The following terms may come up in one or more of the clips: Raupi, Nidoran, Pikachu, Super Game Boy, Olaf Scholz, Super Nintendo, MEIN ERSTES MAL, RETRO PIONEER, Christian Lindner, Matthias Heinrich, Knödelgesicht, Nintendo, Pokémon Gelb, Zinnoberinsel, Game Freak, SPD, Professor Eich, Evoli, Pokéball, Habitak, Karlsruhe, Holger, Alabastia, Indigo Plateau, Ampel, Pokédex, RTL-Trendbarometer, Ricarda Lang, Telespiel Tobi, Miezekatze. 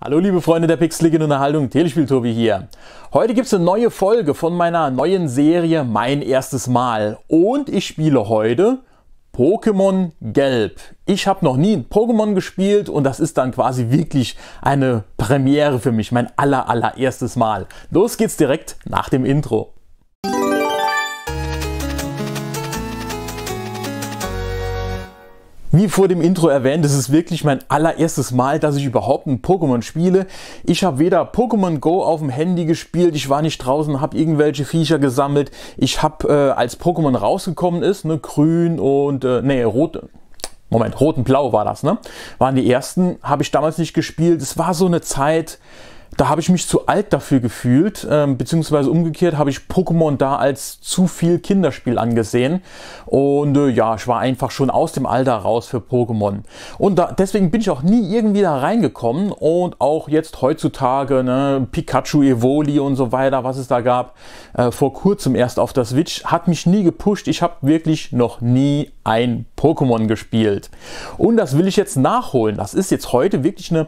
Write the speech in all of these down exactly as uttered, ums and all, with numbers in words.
Hallo liebe Freunde der pixeligen Unterhaltung, Telespiel Tobi hier. Heute gibt es eine neue Folge von meiner neuen Serie Mein erstes Mal und ich spiele heute Pokémon Gelb. Ich habe noch nie ein Pokémon gespielt und das ist dann quasi wirklich eine Premiere für mich, mein aller allererstes Mal. Los geht's direkt nach dem Intro. Wie vor dem Intro erwähnt, es ist wirklich mein allererstes Mal, dass ich überhaupt ein Pokémon spiele. Ich habe weder Pokémon Go auf dem Handy gespielt, ich war nicht draußen, habe irgendwelche Viecher gesammelt. Ich habe, äh, als Pokémon rausgekommen ist, ne, grün und, äh, nee, rot, Moment, rot und blau war das, ne? Waren die ersten, habe ich damals nicht gespielt. Es war so eine Zeit, da habe ich mich zu alt dafür gefühlt, äh, beziehungsweise umgekehrt habe ich Pokémon da als zu viel Kinderspiel angesehen. Und äh, ja, ich war einfach schon aus dem Alter raus für Pokémon. Und da, deswegen bin ich auch nie irgendwie da reingekommen. Und auch jetzt heutzutage, ne, Pikachu, Evoli und so weiter, was es da gab, äh, vor kurzem erst auf der Switch, hat mich nie gepusht. Ich habe wirklich noch nie ein Pokémon gespielt. Und das will ich jetzt nachholen. Das ist jetzt heute wirklich eine,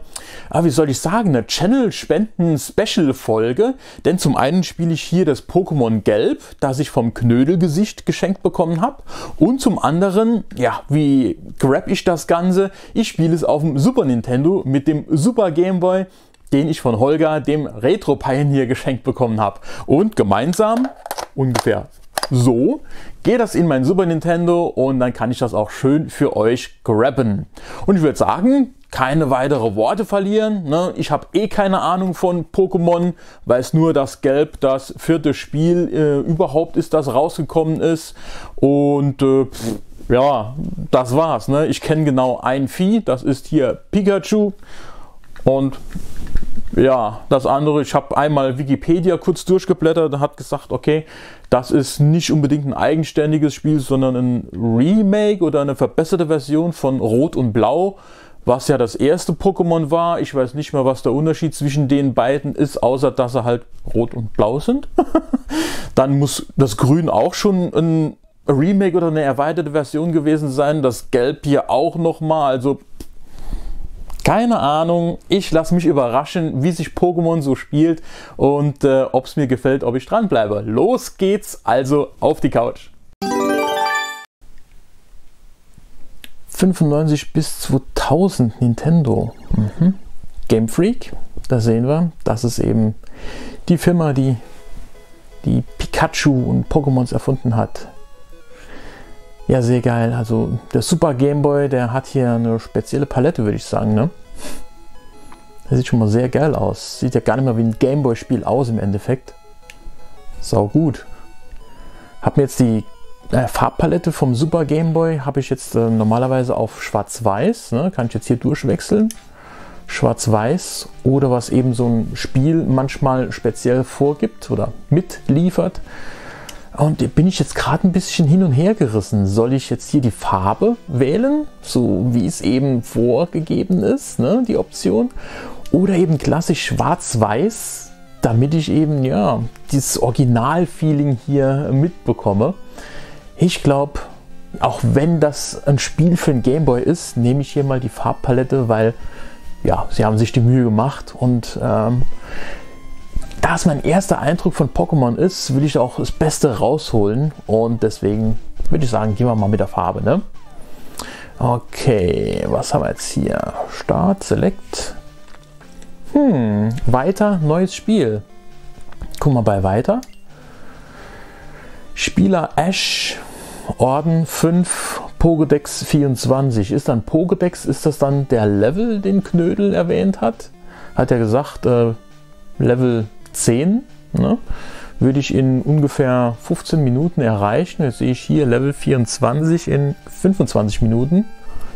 ah, wie soll ich sagen, eine Channel-Spiel Spenden-Special-Folge, denn zum einen spiele ich hier das Pokémon Gelb, das ich vom Knödelgesicht geschenkt bekommen habe, und zum anderen, ja, wie grab ich das Ganze? Ich spiele es auf dem Super Nintendo mit dem Super Game Boy, den ich von Holger, dem Retro-Pioneer, geschenkt bekommen habe. Und gemeinsam, ungefähr so, geht das in mein Super Nintendo und dann kann ich das auch schön für euch grabben. Und ich würde sagen, keine weitere Worte verlieren, ne? Ich habe eh keine Ahnung von Pokémon, weiß nur, dass Gelb das vierte Spiel äh, überhaupt ist, das rausgekommen ist. Und äh, pff, ja, das war's, ne? Ich kenne genau ein Vieh, das ist hier Pikachu. Und ja, das andere, ich habe einmal Wikipedia kurz durchgeblättert und hat gesagt, okay, das ist nicht unbedingt ein eigenständiges Spiel, sondern ein Remake oder eine verbesserte Version von Rot und Blau, was ja das erste Pokémon war. Ich weiß nicht mehr, was der Unterschied zwischen den beiden ist, außer dass sie halt rot und blau sind. Dann muss das Grün auch schon ein Remake oder eine erweiterte Version gewesen sein. Das Gelb hier auch nochmal. Also keine Ahnung. Ich lasse mich überraschen, wie sich Pokémon so spielt und äh, ob es mir gefällt, ob ich dranbleibe. Los geht's also auf die Couch. fünfundneunzig bis zweitausend Nintendo. Mhm. Game Freak, da sehen wir, das ist eben die Firma, die die Pikachu und Pokémons erfunden hat. Ja, sehr geil. Also der Super Game Boy, der hat hier eine spezielle Palette, würde ich sagen, ne? Der sieht schon mal sehr geil aus. Sieht ja gar nicht mal wie ein Game Boy Spiel aus im Endeffekt. Sau gut. Hab mir jetzt die Äh, Farbpalette vom Super Game Boy habe ich jetzt äh, normalerweise auf Schwarz-Weiß, ne? Kann ich jetzt hier durchwechseln, Schwarz-Weiß, oder was eben so ein Spiel manchmal speziell vorgibt oder mitliefert. Und bin ich jetzt gerade ein bisschen hin und her gerissen. Soll ich jetzt hier die Farbe wählen, so wie es eben vorgegeben ist, ne? Die Option, oder eben klassisch Schwarz-Weiß, damit ich eben ja dieses Original-Feeling hier mitbekomme. Ich glaube, auch wenn das ein Spiel für den Game Boy ist, nehme ich hier mal die Farbpalette, weil ja, sie haben sich die Mühe gemacht. Und ähm, da es mein erster Eindruck von Pokémon ist, will ich auch das Beste rausholen. Und deswegen würde ich sagen, gehen wir mal mit der Farbe, ne? Okay, was haben wir jetzt hier? Start, Select. Hm, weiter, neues Spiel. Guck mal bei weiter. Spieler Ash. Orden fünf, Pokédex vierundzwanzig. Ist dann Pokédex, ist das dann der Level, den Knödel erwähnt hat? Hat er gesagt, äh, Level zehn, ne? Würde ich in ungefähr fünfzehn Minuten erreichen. Jetzt sehe ich hier Level vierundzwanzig in fünfundzwanzig Minuten.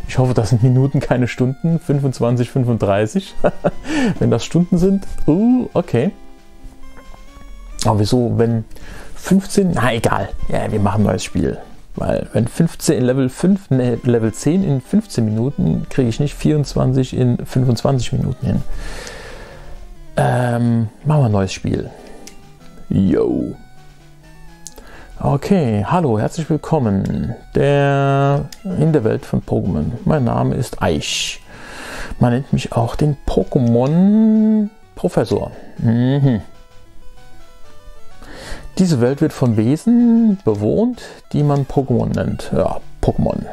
Ich hoffe, das sind Minuten, keine Stunden. fünfundzwanzig, fünfunddreißig. Wenn das Stunden sind, uh, okay. Aber wieso, wenn fünfzehn, na egal, ja, wir machen ein neues Spiel. Weil wenn fünfzehn Level fünf, ne, Level zehn in fünfzehn Minuten, kriege ich nicht vierundzwanzig in fünfundzwanzig Minuten hin. Ähm, machen wir ein neues Spiel. Yo. Okay, hallo, herzlich willkommen. Der in der Welt von Pokémon. Mein Name ist Eich. Man nennt mich auch den Pokémon-Professor. Mhm. Diese Welt wird von Wesen bewohnt, die man Pokémon nennt. Ja, Pokémon.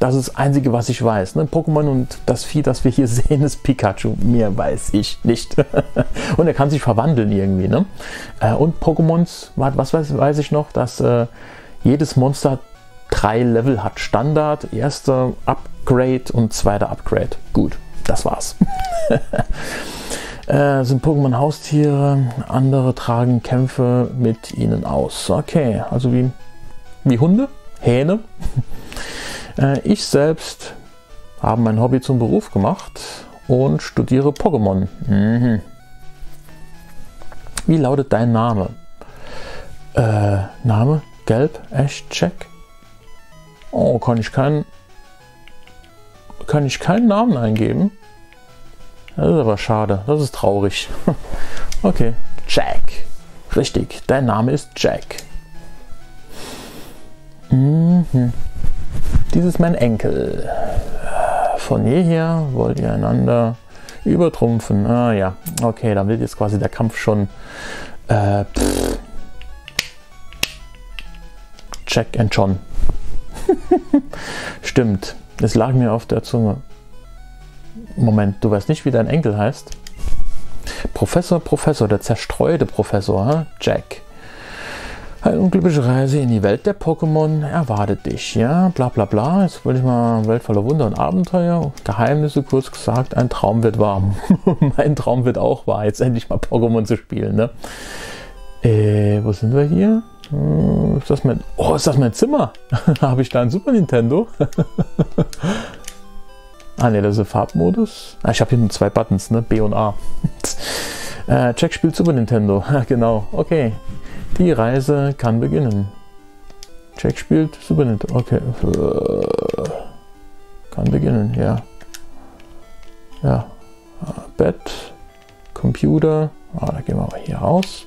Das ist das Einzige, was ich weiß. Ne? Pokémon und das Vieh, das wir hier sehen, ist Pikachu. Mehr weiß ich nicht. Und er kann sich verwandeln irgendwie. Ne? Und Pokémons, was weiß, weiß ich noch, dass äh, jedes Monster drei Level hat. Standard, erster Upgrade und zweiter Upgrade. Gut, das war's. äh, sind Pokémon Haustiere, andere tragen Kämpfe mit ihnen aus. Okay, also wie, wie Hunde, Hähne. Ich selbst habe mein Hobby zum Beruf gemacht und studiere Pokémon. Mhm. Wie lautet dein Name? Äh, Name? Gelb? Echt? Check? Oh, kann ich keinen... Kann ich keinen Namen eingeben? Das ist aber schade. Das ist traurig. Okay. Jack. Richtig. Dein Name ist Jack. Mhm. Dies ist mein Enkel. Von jeher wollt ihr einander übertrumpfen. Ah ja, okay, dann wird jetzt quasi der Kampf schon äh, Jack and John. Stimmt, es lag mir auf der Zunge. Moment, du weißt nicht, wie dein Enkel heißt? Professor, Professor, der zerstreute Professor, huh? Jack. Eine unglückliche Reise in die Welt der Pokémon erwartet dich, ja, bla bla bla. Jetzt wollte ich mal Welt voller Wunder und Abenteuer, Geheimnisse, kurz gesagt, ein Traum wird wahr. Mein Traum wird auch wahr, jetzt endlich mal Pokémon zu spielen, ne? Äh, wo sind wir hier? Ist das mein, oh, ist das mein Zimmer? Habe ich da ein Super Nintendo? Ah ne, das ist der Farbmodus. Ah, ich habe hier nur zwei Buttons, ne, B und A. äh, Jack spielt Super Nintendo, genau, okay. Die Reise kann beginnen. Jack spielt Super Nintendo. Okay. Kann beginnen, ja. Ja. Bett. Computer. Ah, da gehen wir mal hier raus.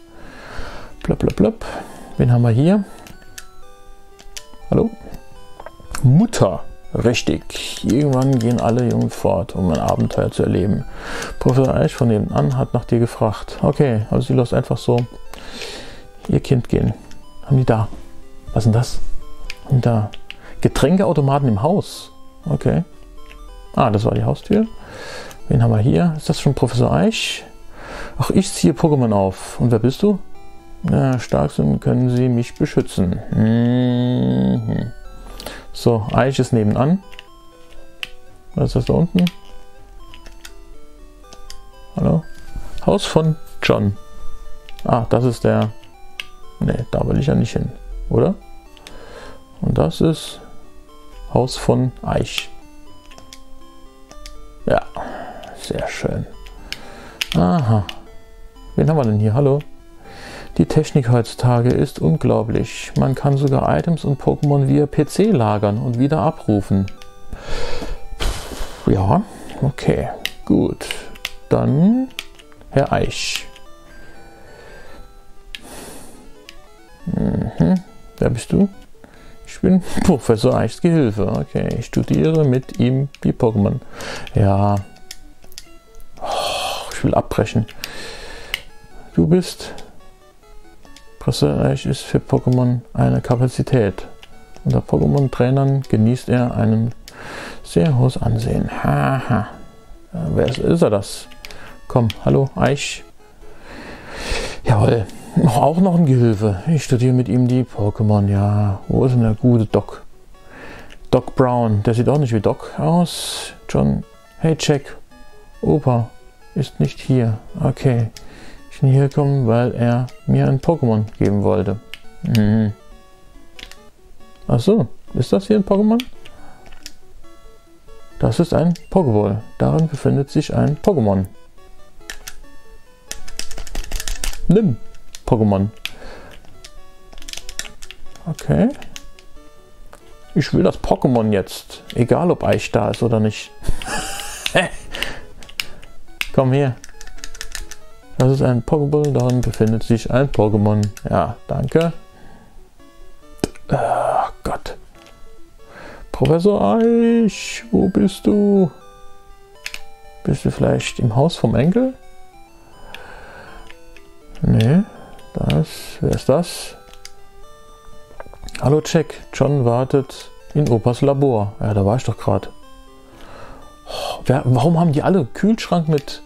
Blub, blub, blub. Wen haben wir hier? Hallo? Mutter. Richtig. Irgendwann gehen alle Jungen fort, um ein Abenteuer zu erleben. Professor Eich von nebenan hat nach dir gefragt. Okay, also sie lässt einfach so ihr Kind gehen. Haben die da? Was ist denn das? Und da Getränkeautomaten im Haus. Okay. Ah, das war die Haustür. Wen haben wir hier? Ist das schon Professor Eich? Ach, ich ziehe Pokémon auf. Und wer bist du? Ja, stark sind, können sie mich beschützen. Mhm. So, Eich ist nebenan. Was ist das da unten? Hallo? Haus von John. Ah, das ist der... Ne, da will ich ja nicht hin, oder? Und das ist Haus von Eich. Ja, sehr schön. Aha. Wen haben wir denn hier? Hallo? Die Technik heutzutage ist unglaublich. Man kann sogar Items und Pokémon via P C lagern und wieder abrufen. Ja, okay. Gut. Dann Herr Eich. Mhm. Wer bist du? Ich bin Professor Eichs Gehilfe. Okay, ich studiere mit ihm die Pokémon. Ja. Oh, ich will abbrechen. Du bist... Professor Eich ist für Pokémon eine Kapazität. Unter Pokémon-Trainern genießt er ein sehr hohes Ansehen. Haha. Wer ist, ist er das? Komm, hallo, Eich. Jawohl. Auch noch ein Gehilfe. Ich studiere mit ihm die Pokémon. Ja, wo ist denn der gute Doc? Doc Brown. Der sieht auch nicht wie Doc aus. John. Hey, Jack. Opa ist nicht hier. Okay. Ich bin hier gekommen, weil er mir ein Pokémon geben wollte. Mhm. Ach so. Ist das hier ein Pokémon? Das ist ein Pokéball. Darin befindet sich ein Pokémon. Nimm. Pokémon. Okay. Ich will das Pokémon jetzt. Egal, ob Eich da ist oder nicht. Komm her. Das ist ein Pokéball. Darin befindet sich ein Pokémon. Ja, danke. Oh Gott. Professor Eich, wo bist du? Bist du vielleicht im Haus vom Enkel? Nee, das, wer ist das? Hallo Jack, John wartet in Opas Labor. Ja, da war ich doch gerade. Oh, warum haben die alle einen Kühlschrank mit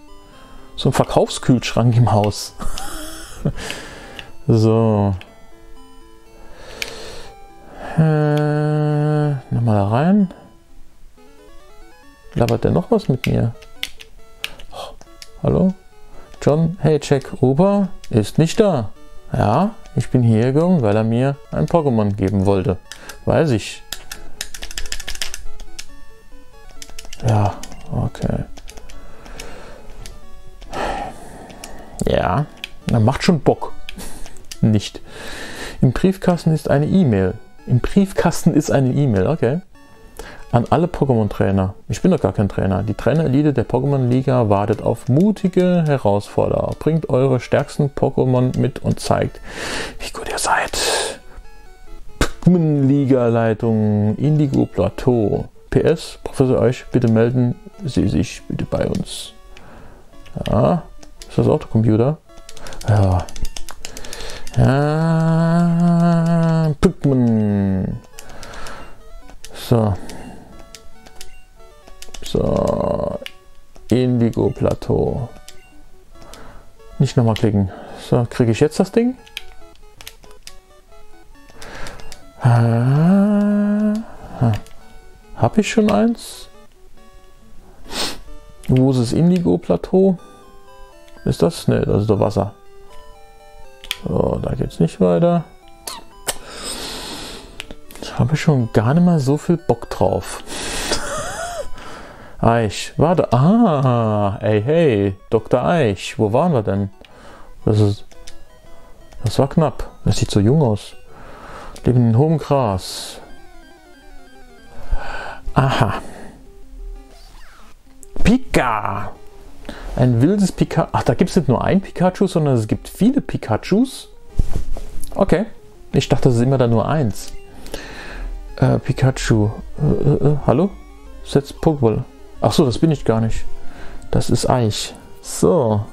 so einem Verkaufskühlschrank im Haus? So. Äh, nochmal da rein. Labert der noch was mit mir? Oh, hallo? John, hey Jack, Opa ist nicht da. Ja, ich bin hier gegangen, weil er mir ein Pokémon geben wollte. Weiß ich. Ja, okay. Ja, dann macht schon Bock. Nicht. Im Briefkasten ist eine E-Mail. Im Briefkasten ist eine E-Mail, okay. An alle Pokémon-Trainer. Ich bin doch gar kein Trainer. Die Trainer-Elite der Pokémon-Liga wartet auf mutige Herausforderer. Bringt eure stärksten Pokémon mit und zeigt, wie gut ihr seid. Pokémon-Liga-Leitung Indigo Plateau. P S, Professor Euch, bitte melden Sie sich bitte bei uns. Ja, ist das auch der Computer? Ja. Ja, Pokémon. So. So, Indigo Plateau. Nicht nochmal klicken. So, kriege ich jetzt das Ding? Ah, ah. Habe ich schon eins? Wo ist das Indigo Plateau? Ist das? Ne, das ist doch Wasser. So, da geht's nicht weiter. Ich habe schon gar nicht mal so viel Bock drauf. Eich, warte, ah, ey, hey, Doktor Eich, wo waren wir denn? Das ist, das war knapp, das sieht so jung aus. Leben in hohem Gras. Aha. Pika! Ein wildes Pikachu, ach, da gibt es nicht nur ein Pikachu, sondern es gibt viele Pikachus. Okay, ich dachte, es ist immer da nur eins. Äh, Pikachu, äh, äh, hallo? Setz Pokéball. Ach so, das bin ich gar nicht. Das ist Eich. So.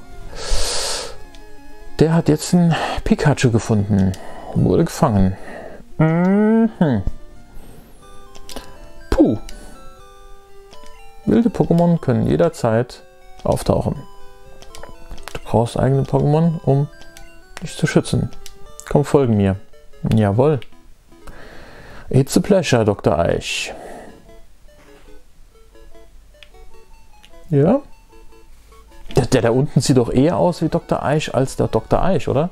Der hat jetzt einen Pikachu gefunden. Wurde gefangen. Mhm. Puh. Wilde Pokémon können jederzeit auftauchen. Du brauchst eigene Pokémon, um dich zu schützen. Komm, folgen mir. Jawohl. It's a pleasure, Doktor Eich. Ja, der, der da unten sieht doch eher aus wie Doktor Eich als der Doktor Eich, oder?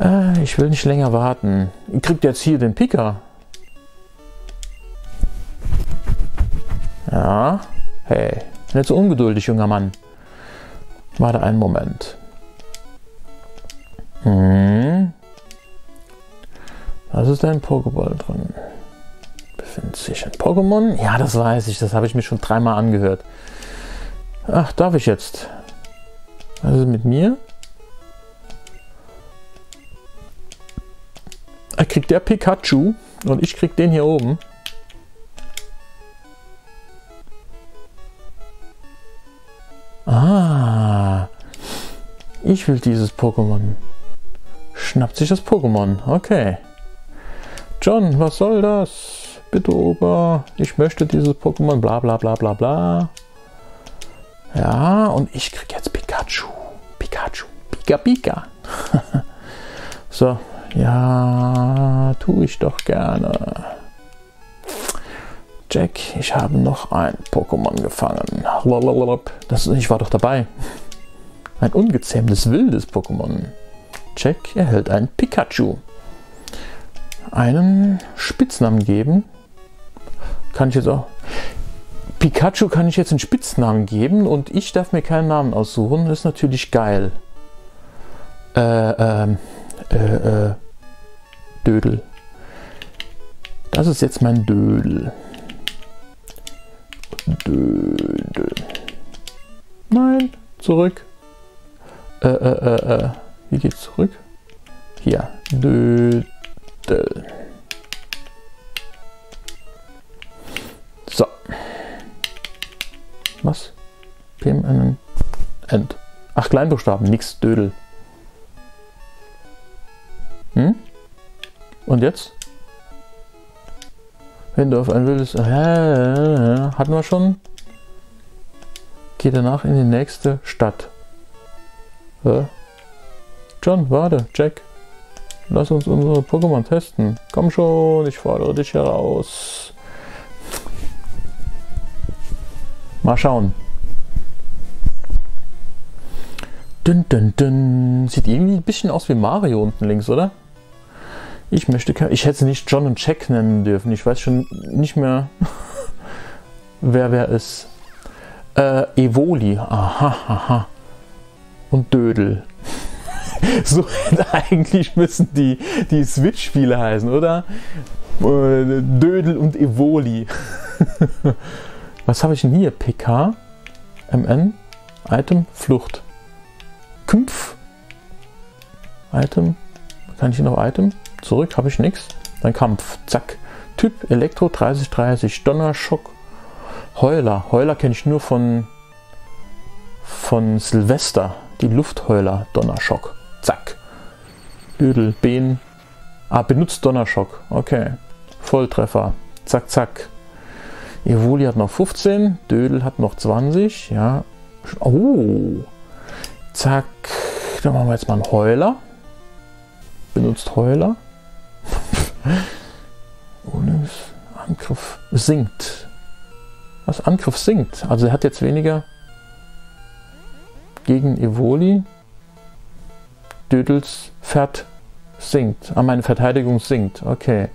Äh, ich will nicht länger warten. Kriegt jetzt hier den Pika? Ja, hey, nicht so ungeduldig, junger Mann. Warte einen Moment. Hm. Was ist ein Pokéball drin? Befindet sich ein Pokémon? Ja, das weiß ich, das habe ich mir schon dreimal angehört. Ach, darf ich jetzt? Was ist mit mir? Er kriegt der Pikachu und ich krieg den hier oben. Ah, ich will dieses Pokémon. Schnappt sich das Pokémon, okay. John, was soll das? Bitte Opa, ich möchte dieses Pokémon, bla bla bla bla bla. Ja, und ich krieg jetzt Pikachu. Pikachu. Pika Pika. So, ja, tue ich doch gerne. Jack, ich habe noch ein Pokémon gefangen. Das, ich war doch dabei. Ein ungezähmtes, wildes Pokémon. Jack erhält ein Pikachu. Einen Spitznamen geben. Kann ich jetzt auch... Pikachu kann ich jetzt einen Spitznamen geben und ich darf mir keinen Namen aussuchen. Das ist natürlich geil. Äh, äh, äh, äh, Dödel. Das ist jetzt mein Dödel. Dödel. Nein, zurück. Äh, äh, äh, äh. Wie geht's zurück? Hier. Dödel. So. Was? Game einen End. Ach, Kleinbuchstaben, nix, Dödel. Hm? Und jetzt? Hände auf ein wildes... Hatten wir schon? Geh danach in die nächste Stadt. Hä? John, warte, Jack. Lass uns unsere Pokémon testen. Komm schon, ich fordere dich heraus. Mal schauen. Dun, dun, dun. Sieht irgendwie ein bisschen aus wie Mario unten links, oder? Ich möchte, ich hätte nicht John und Jack nennen dürfen. Ich weiß schon nicht mehr, wer wer ist. Äh, Evoli. Aha, aha. Und Dödel. So eigentlich müssen die, die Switch-Spiele heißen, oder? Äh, Dödel und Evoli. Was habe ich denn hier? P K, M N, Item, Flucht. Kümpf. Item. Kann ich hier noch Item? Zurück, habe ich nichts. Dann Kampf. Zack. Typ Elektro dreißig dreißig. Donnerschock. Heuler. Heuler kenne ich nur von, von Silvester. Die Luftheuler. Donnerschock. Zack. Dödel. Behen. Ah, benutzt Donnerschock. Okay. Volltreffer. Zack, zack. Evoli hat noch fünfzehn. Dödel hat noch zwanzig. Ja. Oh. Zack. Dann machen wir jetzt mal einen Heuler. Benutzt Heuler. Ohne Angriff sinkt. Was? Angriff sinkt. Also er hat jetzt weniger gegen Evoli. Dödels Pferd sinkt. Ah, meine Verteidigung sinkt. Okay.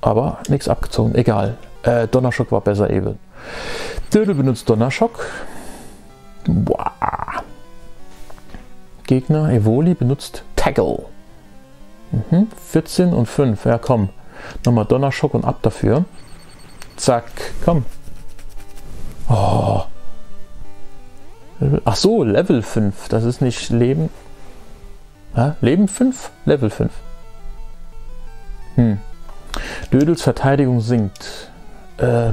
Aber nichts abgezogen. Egal. Äh, Donnerschock war besser eben. Dödel benutzt Donnerschock. Wow. Gegner Evoli benutzt Tackle. Mhm. vierzehn und fünf. Ja, komm. Nochmal Donnerschock und ab dafür. Zack. Komm. Oh. Ach so, Level fünf. Das ist nicht Leben. Ja, Leben fünf? Level fünf. Hm. Dödels Verteidigung sinkt. Äh,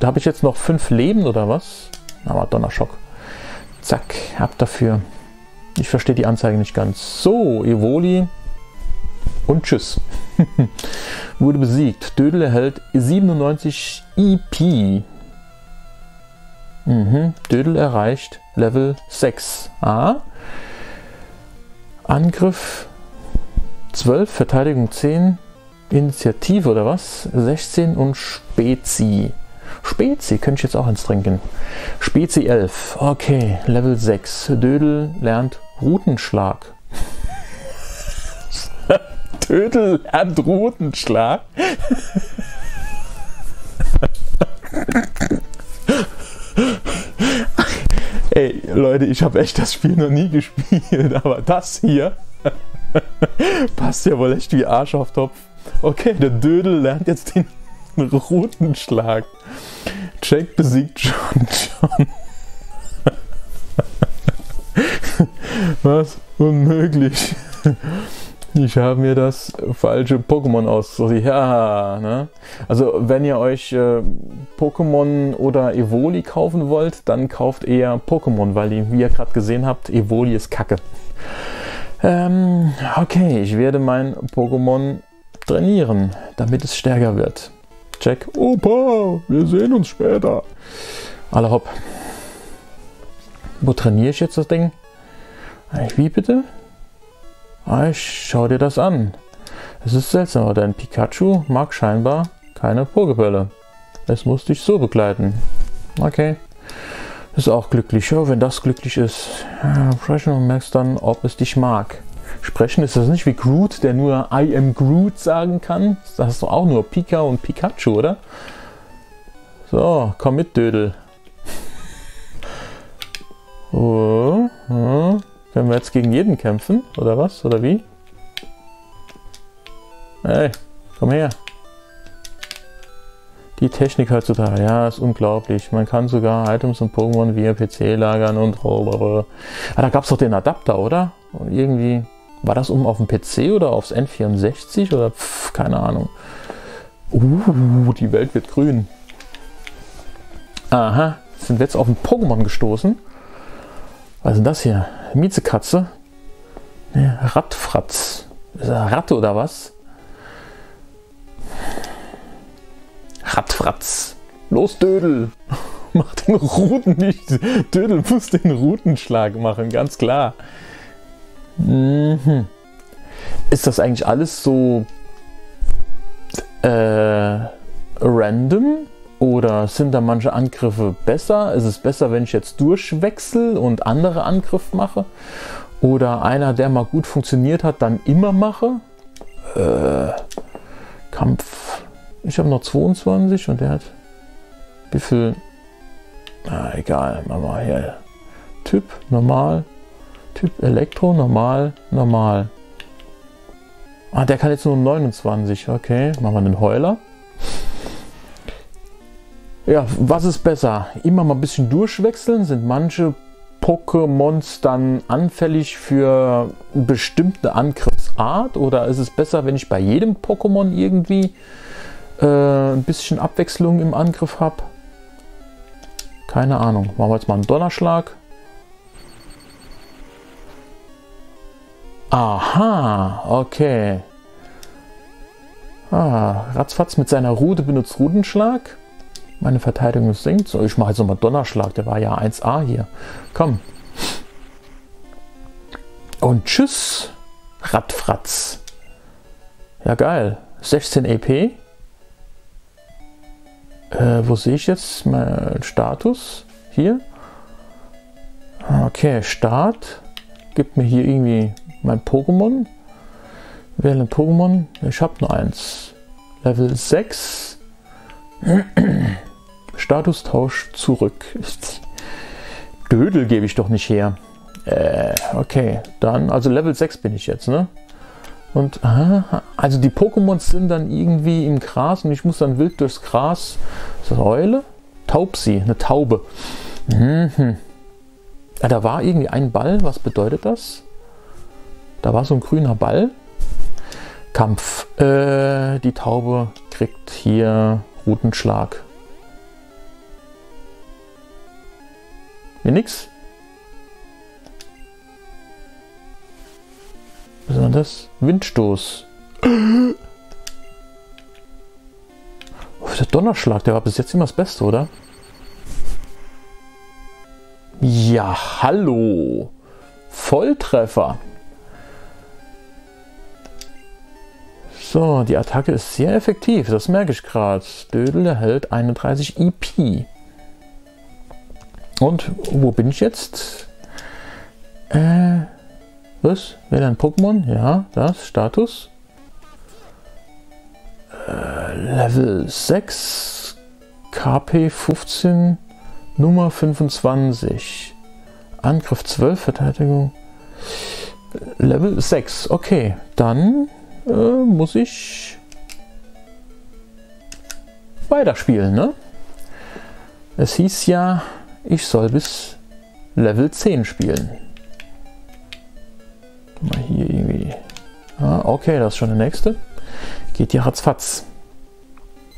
da habe ich jetzt noch fünf Leben oder was? Aber Donnerschock. Zack. Ab dafür. Ich verstehe die Anzeige nicht ganz. So, Evoli und tschüss. Wurde besiegt. Dödel erhält siebenundneunzig I P. Mhm. Dödel erreicht Level sechs. Ah. Angriff zwölf, Verteidigung zehn, Initiative oder was? sechzehn und Spezi. Spezi, könnte ich jetzt auch ins Trinken. Spezi elf. Okay, Level sechs. Dödel lernt Rutenschlag. Dödel lernt Rutenschlag. Ey, Leute, ich habe echt das Spiel noch nie gespielt, aber das hier passt ja wohl echt wie Arsch auf Topf. Okay, der Dödel lernt jetzt den Rutenschlag. Jack besiegt John. John. Was? Unmöglich. Ich habe mir das falsche Pokémon ausgesucht. Ja, ne? Also wenn ihr euch äh, Pokémon oder Evoli kaufen wollt, dann kauft eher Pokémon, weil die, wie ihr gerade gesehen habt, Evoli ist Kacke. Ähm, okay, ich werde mein Pokémon trainieren, damit es stärker wird. Jack, Opa, wir sehen uns später. Alle hopp. Wo trainiere ich jetzt das Ding? Wie bitte? Ich schau dir das an. Es ist seltsam, aber dein Pikachu mag scheinbar keine Pokebälle. Es muss dich so begleiten. Okay. Ist auch glücklich. Ja, wenn das glücklich ist, sprechen und merkst dann, ob es dich mag. Sprechen ist das nicht wie Groot, der nur I am Groot sagen kann. Das ist doch auch nur Pika und Pikachu, oder? So, komm mit, Dödel. Oh, oh. Können wir jetzt gegen jeden kämpfen, oder was, oder wie? Hey, komm her. Die Technik heutzutage, ja, ist unglaublich. Man kann sogar Items und Pokémon via P C lagern und... Ah, da gab es doch den Adapter, oder? Und irgendwie... War das um auf dem P C oder aufs N vierundsechzig? Oder pff, keine Ahnung. Uh, die Welt wird grün. Aha, sind wir jetzt auf ein Pokémon gestoßen. Was ist denn das hier? Miezekatze? Ne, Rattfratz. Ist er Ratte oder was? Rattfratz. Los, Dödel! Mach den Ruten nicht. Dödel muss den Rutenschlag machen, ganz klar. Mhm. Ist das eigentlich alles so äh, random? Oder sind da manche Angriffe besser? Ist es besser, wenn ich jetzt durchwechsel und andere Angriff mache? Oder einer, der mal gut funktioniert hat, dann immer mache? Äh, Kampf. Ich habe noch zweiundzwanzig und der hat... Wie viel? Na, egal. Machen wir hier. Typ, normal. Typ Elektro, normal, normal. Ah, der kann jetzt nur neunundzwanzig. Okay, machen wir einen Heuler. Ja, was ist besser? Immer mal ein bisschen durchwechseln? Sind manche Pokémons dann anfällig für eine bestimmte Angriffsart? Oder ist es besser, wenn ich bei jedem Pokémon irgendwie äh, ein bisschen Abwechslung im Angriff habe? Keine Ahnung. Machen wir jetzt mal einen Donnerschlag. Aha, okay. Ah, Ratzfatz mit seiner Rute benutzt Rutenschlag. Meine Verteidigung sinkt. So, ich mache jetzt nochmal Donnerschlag. Der war ja eins A hier. Komm. Und tschüss. Rattfratz. Ja, geil. sechzehn E P. Äh, wo sehe ich jetzt meinen Status? Hier. Okay, Start. Gibt mir hier irgendwie mein Pokémon. Wähle ein Pokémon. Ich habe nur eins. Level sechs. Statustausch zurück. Dödel gebe ich doch nicht her. Äh, okay, dann, also Level sechs bin ich jetzt, ne? Und, aha, also die Pokémon sind dann irgendwie im Gras und ich muss dann wild durchs Gras. Ist das eine Eule? Taubsi, eine Taube. Mhm. Ja, da war irgendwie ein Ball, was bedeutet das? Da war so ein grüner Ball. Kampf. Äh, die Taube kriegt hier Rutenschlag. Hier nix. Was war das? Windstoß. Oh, der Donnerschlag, der war bis jetzt immer das Beste, oder? Ja, hallo. Volltreffer. So, die Attacke ist sehr effektiv, das merke ich gerade. Dödel erhält einunddreißig E P. Und wo bin ich jetzt? Äh, was? Wäre ein Pokémon? Ja, das, Status. Äh, Level sechs, K P fünfzehn, Nummer fünfundzwanzig. Angriff zwölf, Verteidigung. Level sechs, okay. Dann äh, muss ich weiterspielen, ne? Es hieß ja... Ich soll bis Level zehn spielen. Mal hier irgendwie. Ah, okay, das ist schon der nächste. Geht hier ratzfatz.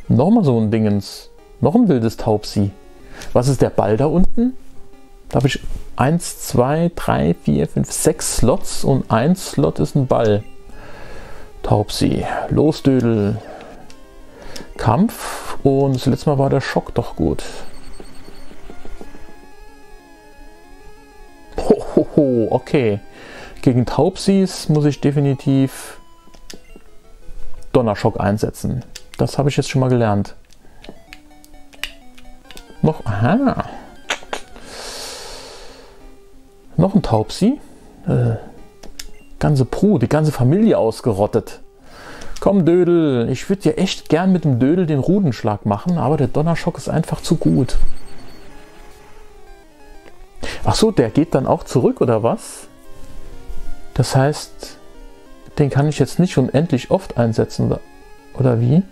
Nochmal so ein Dingens. Noch ein wildes Taubsi. Was ist der Ball da unten? Da habe ich eins, zwei, drei, vier, fünf, sechs Slots und ein Slot ist ein Ball. Taubsi. Los, Dödel. Kampf. Und das letzte Mal war der Schock doch gut. Hoho, okay. Gegen Taubsis muss ich definitiv Donnerschock einsetzen. Das habe ich jetzt schon mal gelernt. Noch, aha. Noch ein Taubsi. Äh, ganze Pro, die ganze Familie ausgerottet. Komm, Dödel. Ich würde ja echt gern mit dem Dödel den Rudenschlag machen, aber der Donnerschock ist einfach zu gut. Ach so, der geht dann auch zurück, oder was? Das heißt, den kann ich jetzt nicht unendlich oft einsetzen, oder, oder wie?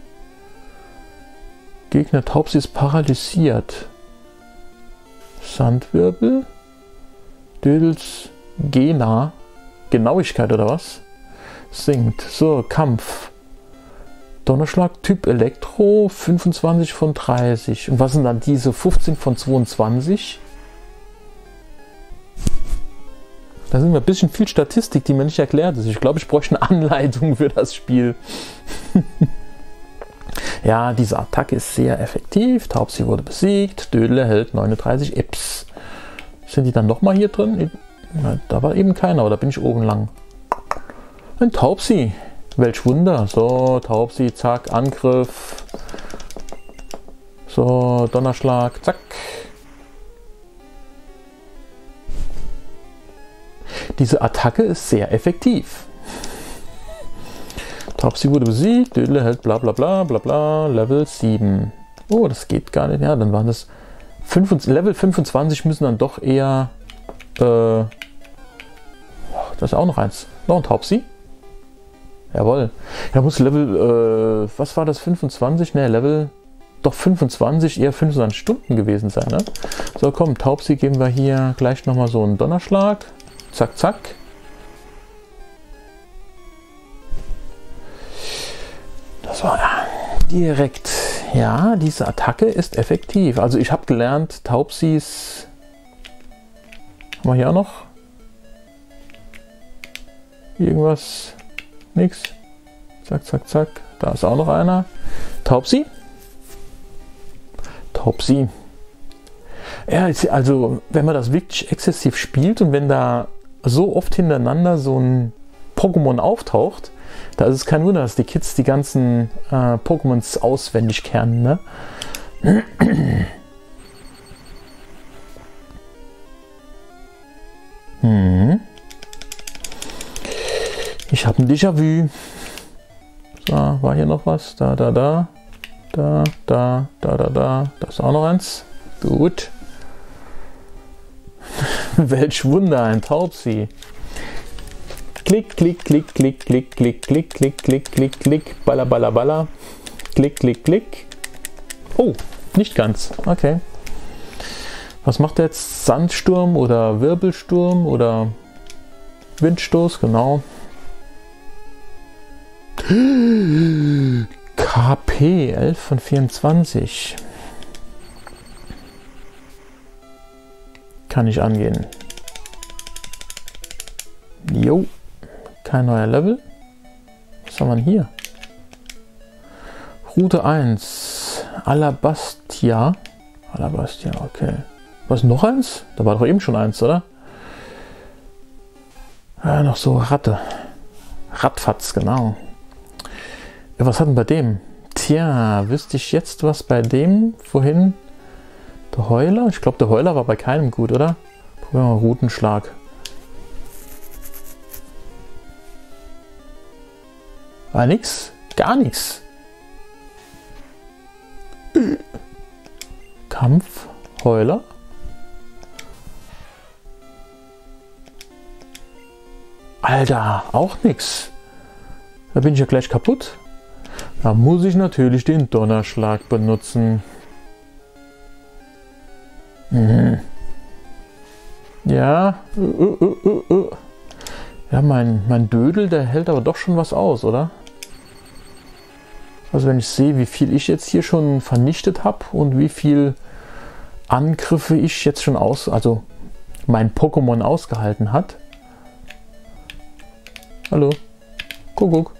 Gegner Taubsi ist paralysiert. Sandwirbel. Dödels Gena. Genauigkeit, oder was? Sinkt. So, Kampf. Donnerschlag, Typ Elektro, fünfundzwanzig von dreißig. Und was sind dann diese fünfzehn von zweiundzwanzig? Da sind wir ein bisschen viel Statistik, die mir nicht erklärt ist. Ich glaube, ich bräuchte eine Anleitung für das Spiel. Ja, diese Attacke ist sehr effektiv. Taubsi wurde besiegt. Dödel erhält neununddreißig Ips. Sind die dann nochmal hier drin? Na, da war eben keiner, aber da bin ich oben lang. Ein Taubsi. Welch Wunder. So, Taubsi, zack, Angriff. So, Donnerschlag, zack. Diese Attacke ist sehr effektiv. Taubsi wurde besiegt, Dödel erhält bla bla bla bla bla, Level sieben. Oh, das geht gar nicht. Ja, dann waren das fünfundzwanzig, Level fünfundzwanzig müssen dann doch eher... Äh, da ist auch noch eins. Noch ein Taubsi. Jawohl. Da muss Level... Äh, was war das? fünfundzwanzig? Ne, Level... Doch fünfundzwanzig, eher fünfundzwanzig Stunden gewesen sein, ne? So, komm, Taubsi geben wir hier gleich nochmal so einen Donnerschlag. Zack, zack. Das war direkt. Ja, diese Attacke ist effektiv. Also ich habe gelernt, Taubsis... Haben wir hier auch noch? Irgendwas? Nix. Zack, zack, zack. Da ist auch noch einer. Taubsi? Taubsi. Ja, also wenn man das wirklich exzessiv spielt und wenn da so oft hintereinander so ein Pokémon auftaucht, da ist es kein Wunder, dass die Kids die ganzen äh, Pokémons auswendig kennen, ne? Hm. Ich habe ein Déjà-vu. So, war hier noch was? Da, da, da. Da, da, da, da, da. Da ist auch noch eins. Gut. Welch Wunder, ein Taubsi. Klick, klick, klick, klick, klick, klick, klick, klick, klick, klick, klick, balla, balla, balla. Klick, klick, klick. Oh, nicht ganz. Okay. Was macht der jetzt? Sandsturm oder Wirbelsturm oder Windstoß? Genau. K P, elf von vierundzwanzig. Kann ich angehen. Jo. Kein neuer Level. Was haben wir denn hier? Route eins. Alabastia. Alabastia, okay. Was, noch eins? Da war doch eben schon eins, oder? Ja, noch so Ratte. Rattfratz, genau. Ja, was hatten wir bei dem? Tja, wüsste ich jetzt was bei dem vorhin? Der Heuler? Ich glaube, der Heuler war bei keinem gut, oder? Probieren wir mal Routenschlag. War nix? Gar nichts. Kampf, Heuler. Alter, auch nix. Da bin ich ja gleich kaputt. Da muss ich natürlich den Donnerschlag benutzen. Mhm. Ja, uh, uh, uh, uh. ja mein, mein Dödel, der hält aber doch schon was aus, oder? Also wenn ich sehe, wie viel ich jetzt hier schon vernichtet habe und wie viel Angriffe ich jetzt schon aus, also mein Pokémon ausgehalten hat. Hallo, guck, guck.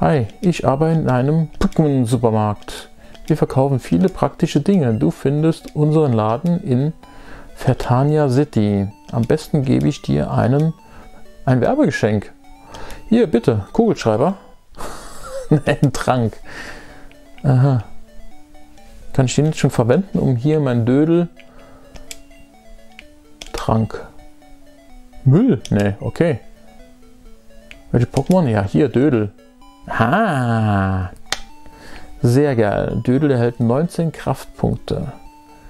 Hi, ich arbeite in einem Pokémon-Supermarkt. Wir verkaufen viele praktische Dinge. Du findest unseren Laden in Vertania City. Am besten gebe ich dir einen, ein Werbegeschenk. Hier, bitte, Kugelschreiber. Ein Trank. Aha. Kann ich den jetzt schon verwenden, um hier meinen Dödel... Trank. Müll? Ne, okay. Welche Pokémon? Ja, hier, Dödel. Ha! Sehr geil. Dödel erhält neunzehn Kraftpunkte.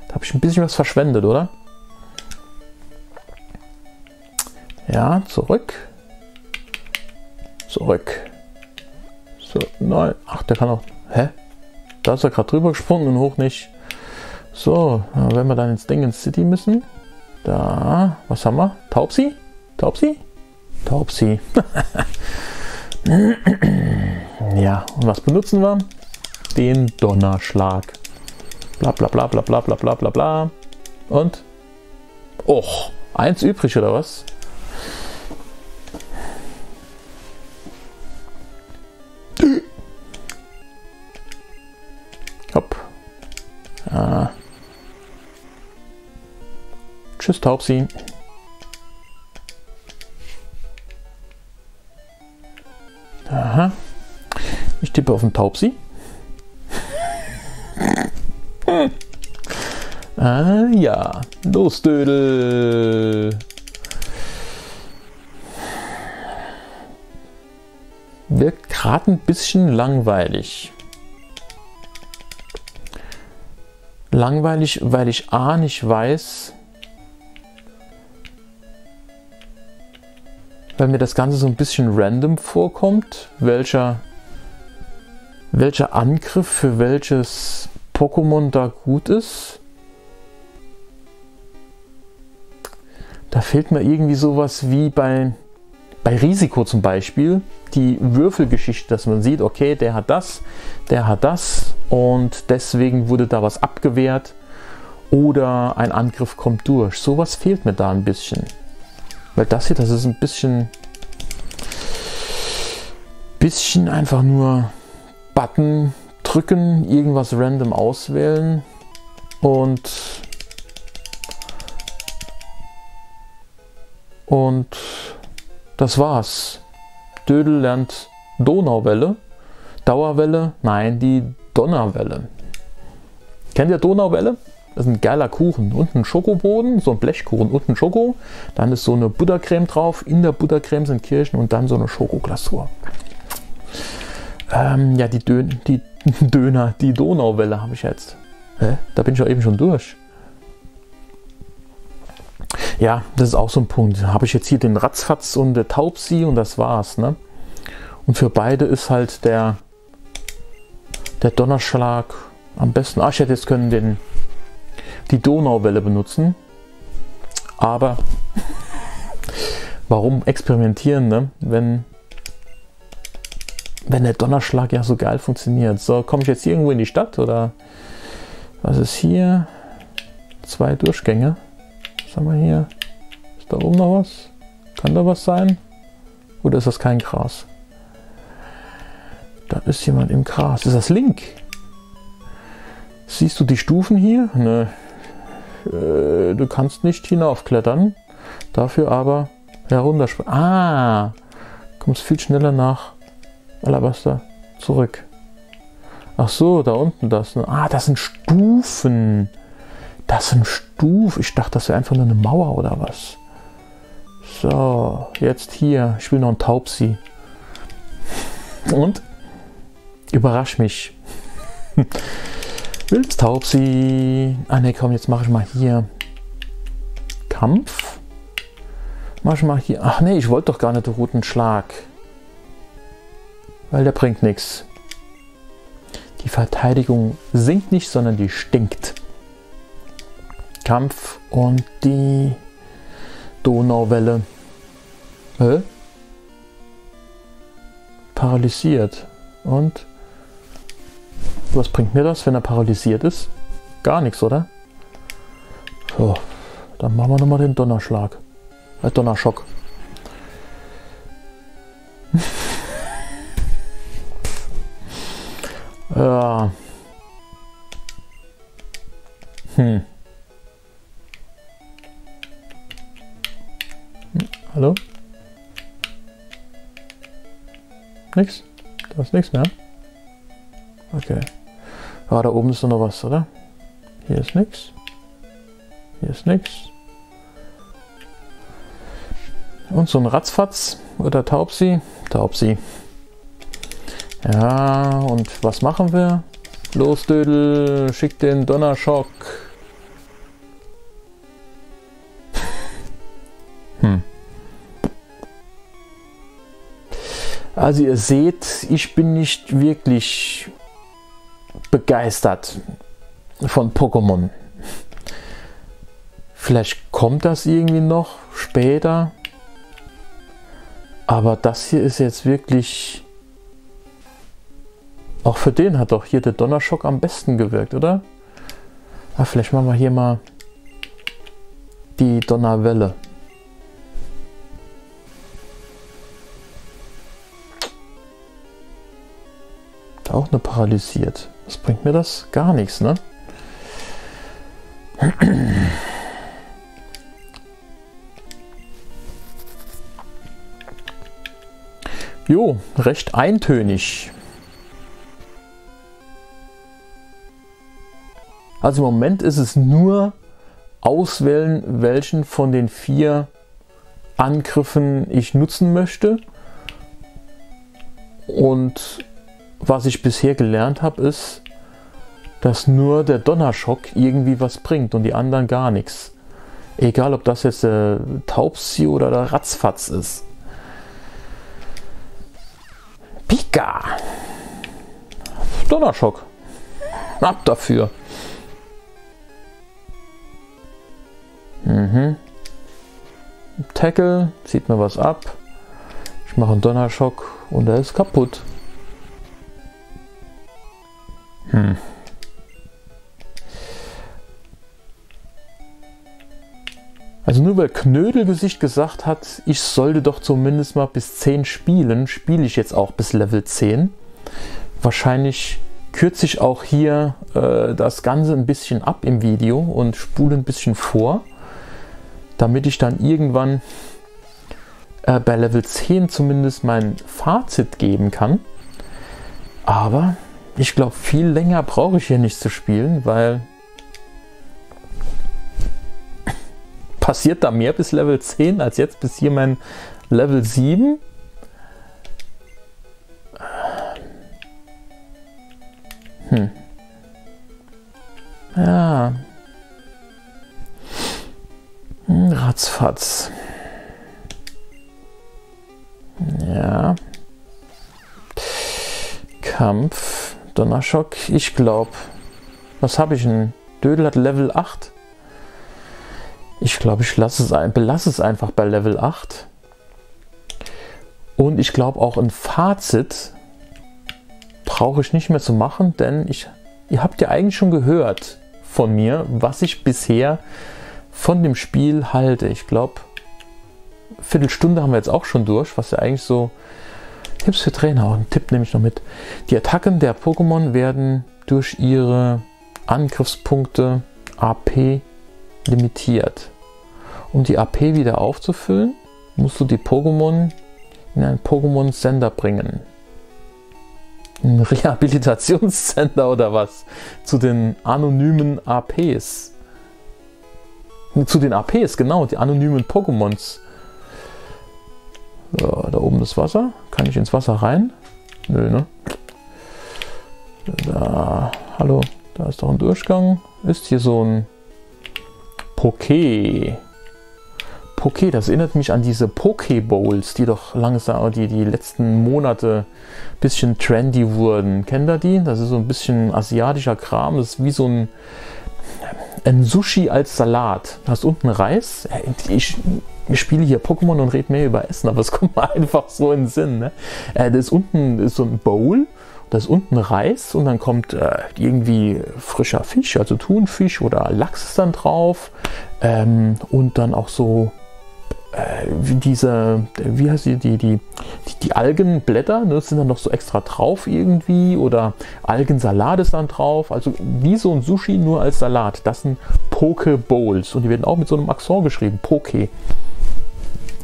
Da habe ich ein bisschen was verschwendet, oder? Ja, zurück. Zurück. So, nein. Ach, der kann auch... Hä? Da ist er gerade drüber gesprungen und hoch nicht. So, wenn wir dann ins Ding ins City müssen. Da, was haben wir? Taubsi? Taubsi? Taubsi. Ja, und was benutzen wir? Den Donnerschlag. Bla bla bla bla bla bla bla bla. Und? Och, eins übrig oder was? Hopp. Ah. Tschüss, Taubsi. Aha. Ich tippe auf den Taubsi. Ah ja, los Dödel. Wirkt gerade ein bisschen langweilig. Langweilig, weil ich A nicht weiß, weil mir das Ganze so ein bisschen random vorkommt, welcher, welcher Angriff für welches Pokémon da gut ist. Da fehlt mir irgendwie sowas wie bei, bei Risiko zum Beispiel, die Würfelgeschichte, dass man sieht, okay, der hat das, der hat das und deswegen wurde da was abgewehrt oder ein Angriff kommt durch. Sowas fehlt mir da ein bisschen. Weil das hier, das ist ein bisschen, bisschen einfach nur Button drücken, irgendwas random auswählen und und das war's. Dödel lernt Donauwelle, Dauerwelle, nein, die Donnerwelle. Kennt ihr Donauwelle? Das ist ein geiler Kuchen. Unten Schokoboden, so ein Blechkuchen, unten Schoko. Dann ist so eine Buttercreme drauf. In der Buttercreme sind Kirschen und dann so eine Schokoglasur. Ähm, ja, die, Dön die Döner, die Donauwelle habe ich jetzt. Hä? Da bin ich ja eben schon durch. Ja, das ist auch so ein Punkt. Da habe ich jetzt hier den Rattfratz und der Taubsi und das war's. Ne? Und für beide ist halt der, der Donnerschlag am besten. Ah, ich hätte jetzt können den... die Donauwelle benutzen, aber warum experimentieren, ne? wenn, wenn der Donnerschlag ja so geil funktioniert. So, komme ich jetzt irgendwo in die Stadt oder was ist hier? Zwei Durchgänge. Was haben wir hier? Ist da oben noch was? Kann da was sein? Oder ist das kein Gras? Da ist jemand im Gras. Ist das Link? Siehst du die Stufen hier? Nö. Du kannst nicht hinaufklettern, dafür aber herunterspringen. Ah, kommst viel schneller nach Alabastia zurück. Ach so, da unten das. Ah, das sind Stufen. Das sind Stufen. Ich dachte, das wäre einfach nur eine Mauer oder was. So, jetzt hier. Ich will noch einen Taubsi. Und? Überrasch mich. Willst Taubsi? Ah ne, komm, jetzt mache ich mal hier Kampf. Mach ich mal hier. Ach ne, ich wollte doch gar nicht den roten Schlag. Weil der bringt nichts. Die Verteidigung sinkt nicht, sondern die stinkt. Kampf und die Donauwelle. Hä? Paralysiert. Und? Was bringt mir das, wenn er paralysiert ist? Gar nichts, oder? So, dann machen wir nochmal den Donnerschlag. Äh, Donnerschock. Ja. Hm. Hallo? Nix? Da ist nichts mehr. Okay. Ah, da oben ist noch was, oder? Hier ist nichts. Hier ist nichts. Und so ein Ratzfatz oder Taubsi. Taubsi. Ja, und was machen wir? Los, Dödel, schick den Donnerschock. Hm. Also ihr seht, ich bin nicht wirklich... begeistert von Pokémon. Vielleicht kommt das irgendwie noch später, aber das hier ist jetzt wirklich Auch für den hat doch hier der Donnerschock am besten gewirkt, oder? Ah, vielleicht machen wir hier mal die Donnerwelle. Da auch eine paralysiert. Was bringt mir das? Gar nichts, ne? Jo, recht eintönig. Also im Moment ist es nur auswählen, welchen von den vier Angriffen ich nutzen möchte. Und was ich bisher gelernt habe, ist, dass nur der Donnerschock irgendwie was bringt und die anderen gar nichts. Egal, ob das jetzt der Taubsi oder der Rattfratz ist. Pika! Donnerschock! Ab dafür! Mhm. Tackle, zieht mir was ab. Ich mache einen Donnerschock und er ist kaputt. Hm. Also nur weil Knödelgesicht gesagt hat, ich sollte doch zumindest mal bis zehn spielen, spiele ich jetzt auch bis Level zehn. Wahrscheinlich kürze ich auch hier äh, das Ganze ein bisschen ab im Video und spule ein bisschen vor, damit ich dann irgendwann äh, bei Level zehn zumindest mein Fazit geben kann. Aber ich glaube, viel länger brauche ich hier nicht zu spielen, weil passiert da mehr bis Level zehn als jetzt bis hier mein Level sieben. Hm. Ja. Ratzfatz. Ja. Kampf. Donnerschock. Ich glaube. Was habe ich denn? Dödel hat Level acht. Ich glaube, ich lasse es ein, belasse es einfach bei Level acht. Und ich glaube auch ein Fazit brauche ich nicht mehr zu machen, denn ich, ihr habt ja eigentlich schon gehört von mir, was ich bisher von dem Spiel halte. Ich glaube, eine Viertelstunde haben wir jetzt auch schon durch, was ja eigentlich so Tipps für Trainer, auch einen Tipp nehme ich noch mit. Die Attacken der Pokémon werden durch ihre Angriffspunkte A P limitiert. Um die A P wieder aufzufüllen, musst du die Pokémon in einen Pokémon-Sender bringen. Ein Rehabilitationssender oder was? Zu den anonymen A Ps. Zu den A Ps, genau, die anonymen Pokémons. So, da oben das Wasser. Kann ich ins Wasser rein? Nö, ne? Da, hallo, da ist doch ein Durchgang. Ist hier so ein Poké. Poké, das erinnert mich an diese Pokéballs, die doch langsam die, die letzten Monate ein bisschen trendy wurden. Kennt ihr die? Das ist so ein bisschen asiatischer Kram. Das ist wie so ein, ein Sushi als Salat. Da hast unten Reis. Ich, ich spiele hier Pokémon und rede mehr über Essen, aber es kommt mir einfach so in den Sinn. Ne? Das ist unten ist so ein Bowl. Da ist unten Reis und dann kommt äh, irgendwie frischer Fisch, also Thunfisch oder Lachs dann drauf. Ähm, und dann auch so äh, diese, wie heißt die, die, die, die Algenblätter, ne, sind dann noch so extra drauf irgendwie. Oder Algensalat ist dann drauf. Also wie so ein Sushi, nur als Salat. Das sind Poke-Bowls. Und die werden auch mit so einem Akzent geschrieben. Poke.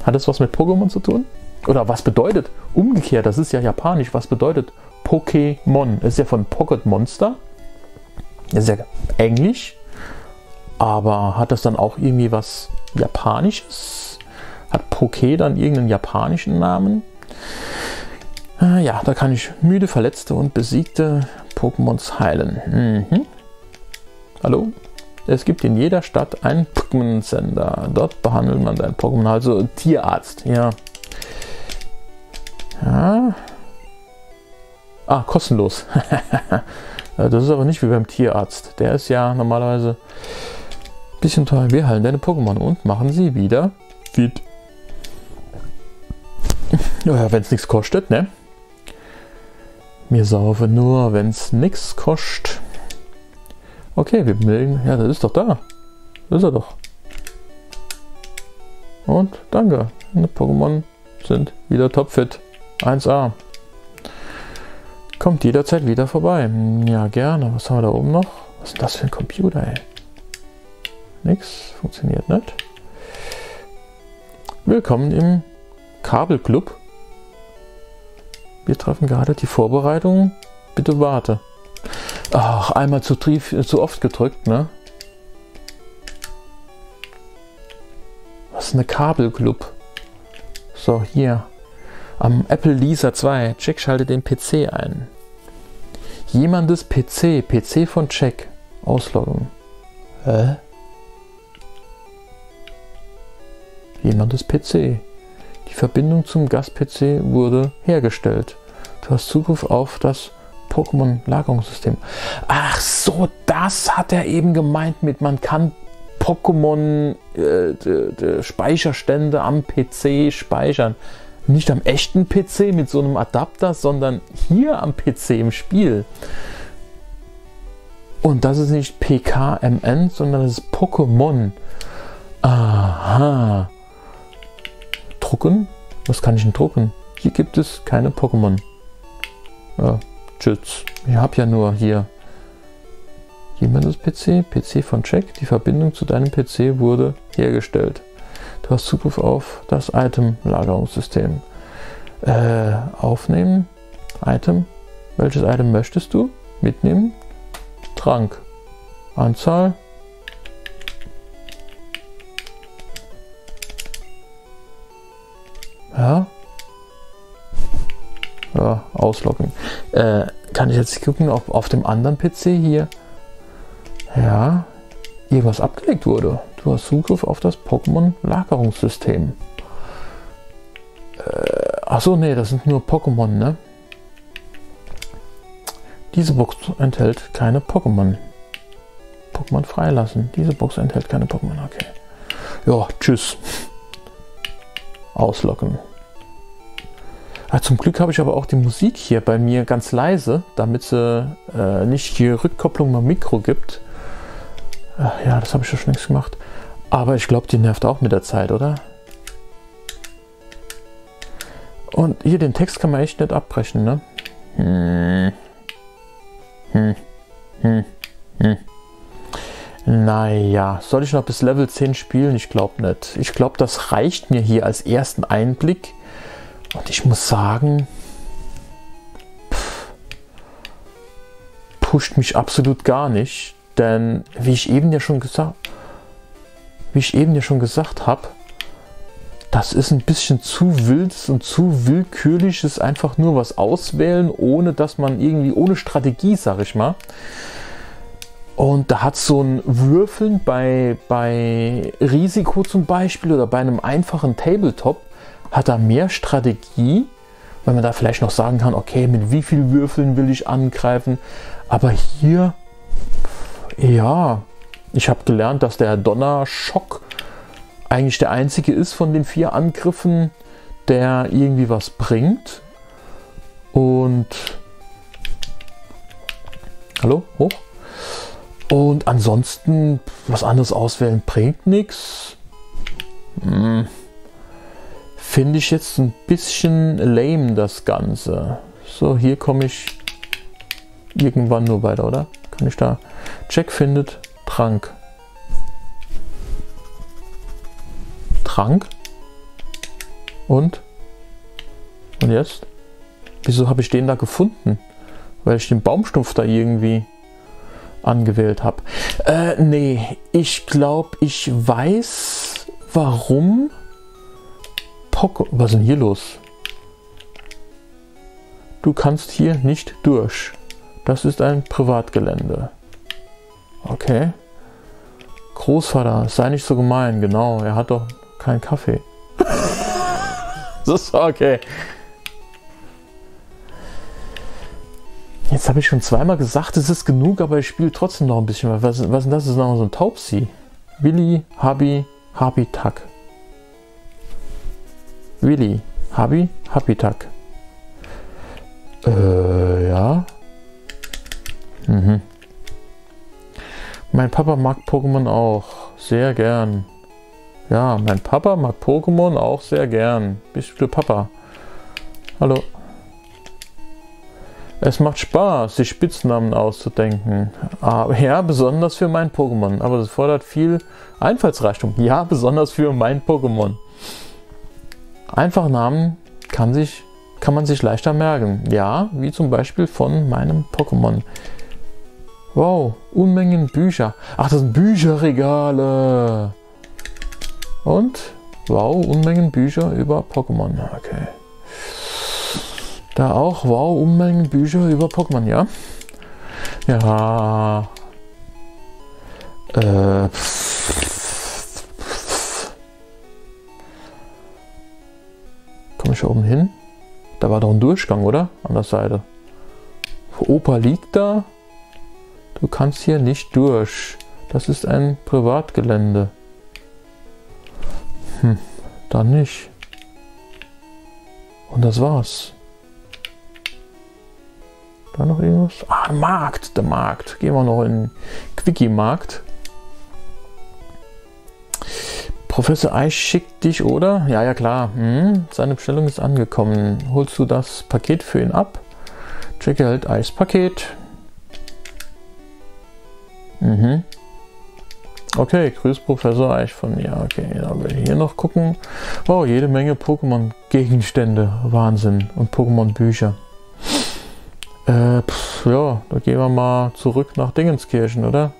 Hat das was mit Pokémon zu tun? Oder was bedeutet? Umgekehrt, das ist ja japanisch. Was bedeutet Pokémon? Das ist ja von Pocket Monster. Das ist ja englisch. Aber hat das dann auch irgendwie was Japanisches? Hat Poké dann irgendeinen japanischen Namen? Äh, ja, da kann ich müde, verletzte und besiegte Pokémons heilen. Mhm. Hallo? Es gibt in jeder Stadt einen Pokémon-Sender. Dort behandelt man dein Pokémon. Also Tierarzt, ja. Ja. Ah, kostenlos. Das ist aber nicht wie beim Tierarzt. Der ist ja normalerweise ein bisschen teuer. Wir heilen deine Pokémon und machen sie wieder fit. Naja, wenn es nichts kostet, ne? Mir saufe nur, wenn's nix kostet. Okay, wir melden. Ja, das ist doch da. Das ist er doch. Und danke. Die Pokémon sind wieder topfit. eins A. Kommt jederzeit wieder vorbei. Ja, gerne. Was haben wir da oben noch? Was ist das für ein Computer, ey? Nix. Funktioniert nicht. Willkommen im Kabelclub. Wir treffen gerade die Vorbereitung. Bitte warte. Ach, einmal zu, trief, zu oft gedrückt, ne? Was ist eine Kabelclub? So, hier. Am Apple Lisa zwei. Jack schaltet den P C ein. Jemandes P C. P C von Jack. Ausloggen. Hä? Jemandes P C. Die Verbindung zum Gast-P C wurde hergestellt. Du hast Zugriff auf das Pokémon-Lagerungssystem. Ach so, das hat er eben gemeint mit, man kann Pokémon-Speicherstände äh, am P C speichern. Nicht am echten P C mit so einem Adapter, sondern hier am P C im Spiel. Und das ist nicht P K M N, sondern das ist Pokémon. Aha. Drucken? Was kann ich denn drucken? Hier gibt es keine Pokémon. Ja, tschüss. Ich habe ja nur hier. Jemandes P C, P C von Jack. Die Verbindung zu deinem P C wurde hergestellt. Du hast Zugriff auf das Item-Lagerungssystem. Äh, aufnehmen. Item. Welches Item möchtest du? Mitnehmen. Trank. Anzahl. Ja. Ja, ausloggen. Äh, kann ich jetzt gucken, ob auf dem anderen P C hier ja irgendwas abgelegt wurde. Du hast Zugriff auf das Pokémon-Lagerungssystem. Äh, achso, nee, das sind nur Pokémon, ne? Diese Box enthält keine Pokémon. Pokémon freilassen. Diese Box enthält keine Pokémon, okay. Ja, tschüss. Ausloggen. Ah, zum Glück habe ich aber auch die Musik hier bei mir ganz leise, damit sie äh, nicht hier Rückkopplung beim Mikro gibt. Ach ja, das habe ich ja schon längst gemacht. Aber ich glaube, die nervt auch mit der Zeit, oder? Und hier den Text kann man echt nicht abbrechen, ne? Hm. Hm. Hm. Hm. Naja, soll ich noch bis Level zehn spielen? Ich glaube nicht. Ich glaube, das reicht mir hier als ersten Einblick. Und ich muss sagen, pff, pusht mich absolut gar nicht. Denn, wie ich eben ja schon gesagt, wie ich eben ja schon gesagt habe, das ist ein bisschen zu wildes und zu willkürliches, einfach nur was auswählen, ohne dass man irgendwie, ohne Strategie, sag ich mal. Und da hat so ein Würfeln bei, bei Risiko zum Beispiel oder bei einem einfachen Tabletop, hat da mehr Strategie, weil man da vielleicht noch sagen kann, okay, mit wie viel Würfeln will ich angreifen. Aber hier, ja, ich habe gelernt, dass der Donnerschock eigentlich der einzige ist von den vier Angriffen, der irgendwie was bringt. Und, hallo, hoch. Und ansonsten, was anderes auswählen bringt nichts. Hm. Finde ich jetzt ein bisschen lame, das Ganze. So, hier komme ich irgendwann nur weiter, oder? Kann ich da... Jack findet Trank. Trank? Und? Und jetzt? Wieso habe ich den da gefunden? Weil ich den Baumstumpf da irgendwie... angewählt habe. Äh, nee, ich glaube, ich weiß, warum Poco... Was ist denn hier los? Du kannst hier nicht durch. Das ist ein Privatgelände. Okay. Großvater, sei nicht so gemein. Genau, er hat doch keinen Kaffee. Das ist okay. Jetzt habe ich schon zweimal gesagt, es ist genug, aber ich spiele trotzdem noch ein bisschen. Was, was ist das? Das ist noch so ein Taubsi. Willi, Habi, Habitak. Willi, Habi, Habitak. Äh, ja, Ja. Mhm. Mein Papa mag Pokémon auch sehr gern. Ja, mein Papa mag Pokémon auch sehr gern. Bist du Papa? Hallo. Es macht Spaß, sich Spitznamen auszudenken. Aber ja, besonders für mein Pokémon. Aber das fordert viel Einfallsreichtum. Ja, besonders für mein Pokémon. Einfach Namen kann, sich, kann man sich leichter merken. Ja, wie zum Beispiel von meinem Pokémon. Wow, Unmengen Bücher. Ach, das sind Bücherregale. Und? Wow, Unmengen Bücher über Pokémon. Okay. Da auch, wow, Unmengen Bücher über Pokémon, ja? Ja. Äh. Komme ich hier oben hin? Da war doch ein Durchgang, oder? An der Seite. Opa liegt da. Du kannst hier nicht durch. Das ist ein Privatgelände. Hm, dann nicht. Und das war's. Da noch irgendwas? Ah, Markt, der Markt. Gehen wir noch in den Quickie-Markt. Professor Eich schickt dich, oder? Ja, ja, klar. Hm, seine Bestellung ist angekommen. Holst du das Paket für ihn ab? Checke halt Eichs Paket. Mhm. Okay, grüß Professor Eich von mir. Okay, dann will ich hier noch gucken. Wow, jede Menge Pokémon-Gegenstände. Wahnsinn. Und Pokémon-Bücher. Äh, pff, ja, da gehen wir mal zurück nach Dingenskirchen, oder?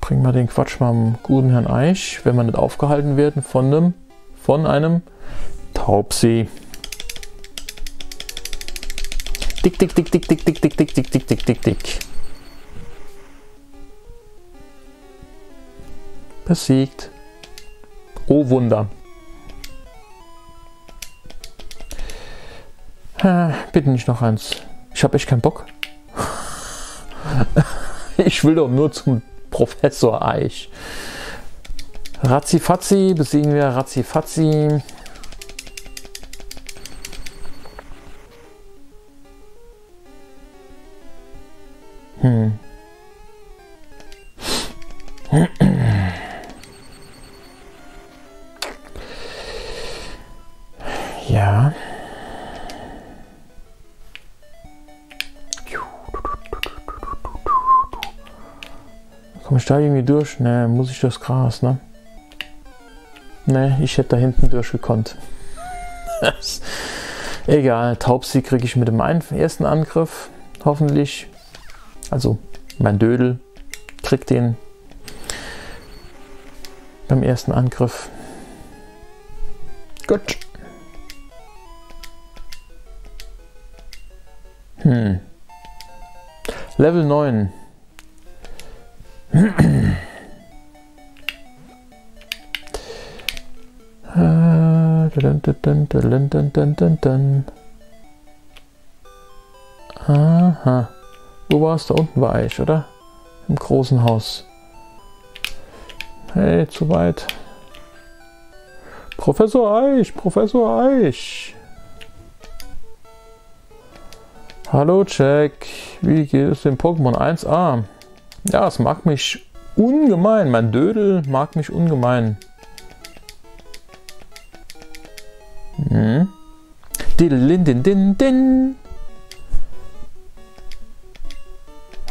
Bring mal den Quatsch mal dem guten Herrn Eich, wenn wir nicht aufgehalten werden von einem, von einem Taubsi. Dick, dick, dick, dick, dick, dick, dick, dick, dick, dick, dick, dick, dick. Besiegt. Oh Wunder. Bitte nicht noch eins. Ich habe echt keinen Bock. Ich will doch nur zum Professor Eich. Ratzifatzi, besiegen wir Ratzifatzi. Hm. Ja. Komme ich da irgendwie durch? Ne, muss ich durchs Gras, ne? Ne, ich hätte da hinten durchgekonnt. Egal, Taubsi kriege ich mit dem ersten Angriff, hoffentlich. Also, mein Dödel kriegt den beim ersten Angriff. Gut. Hm. Level neun. Aha. Wo war es? Da unten war ich, oder? Im großen Haus. Hey, zu weit. Professor Eich, Professor Eich. Hallo Jack, wie geht es dem Pokémon eins a? Ja, es mag mich ungemein. Mein Dödel mag mich ungemein. Hm. Din, din, din, din.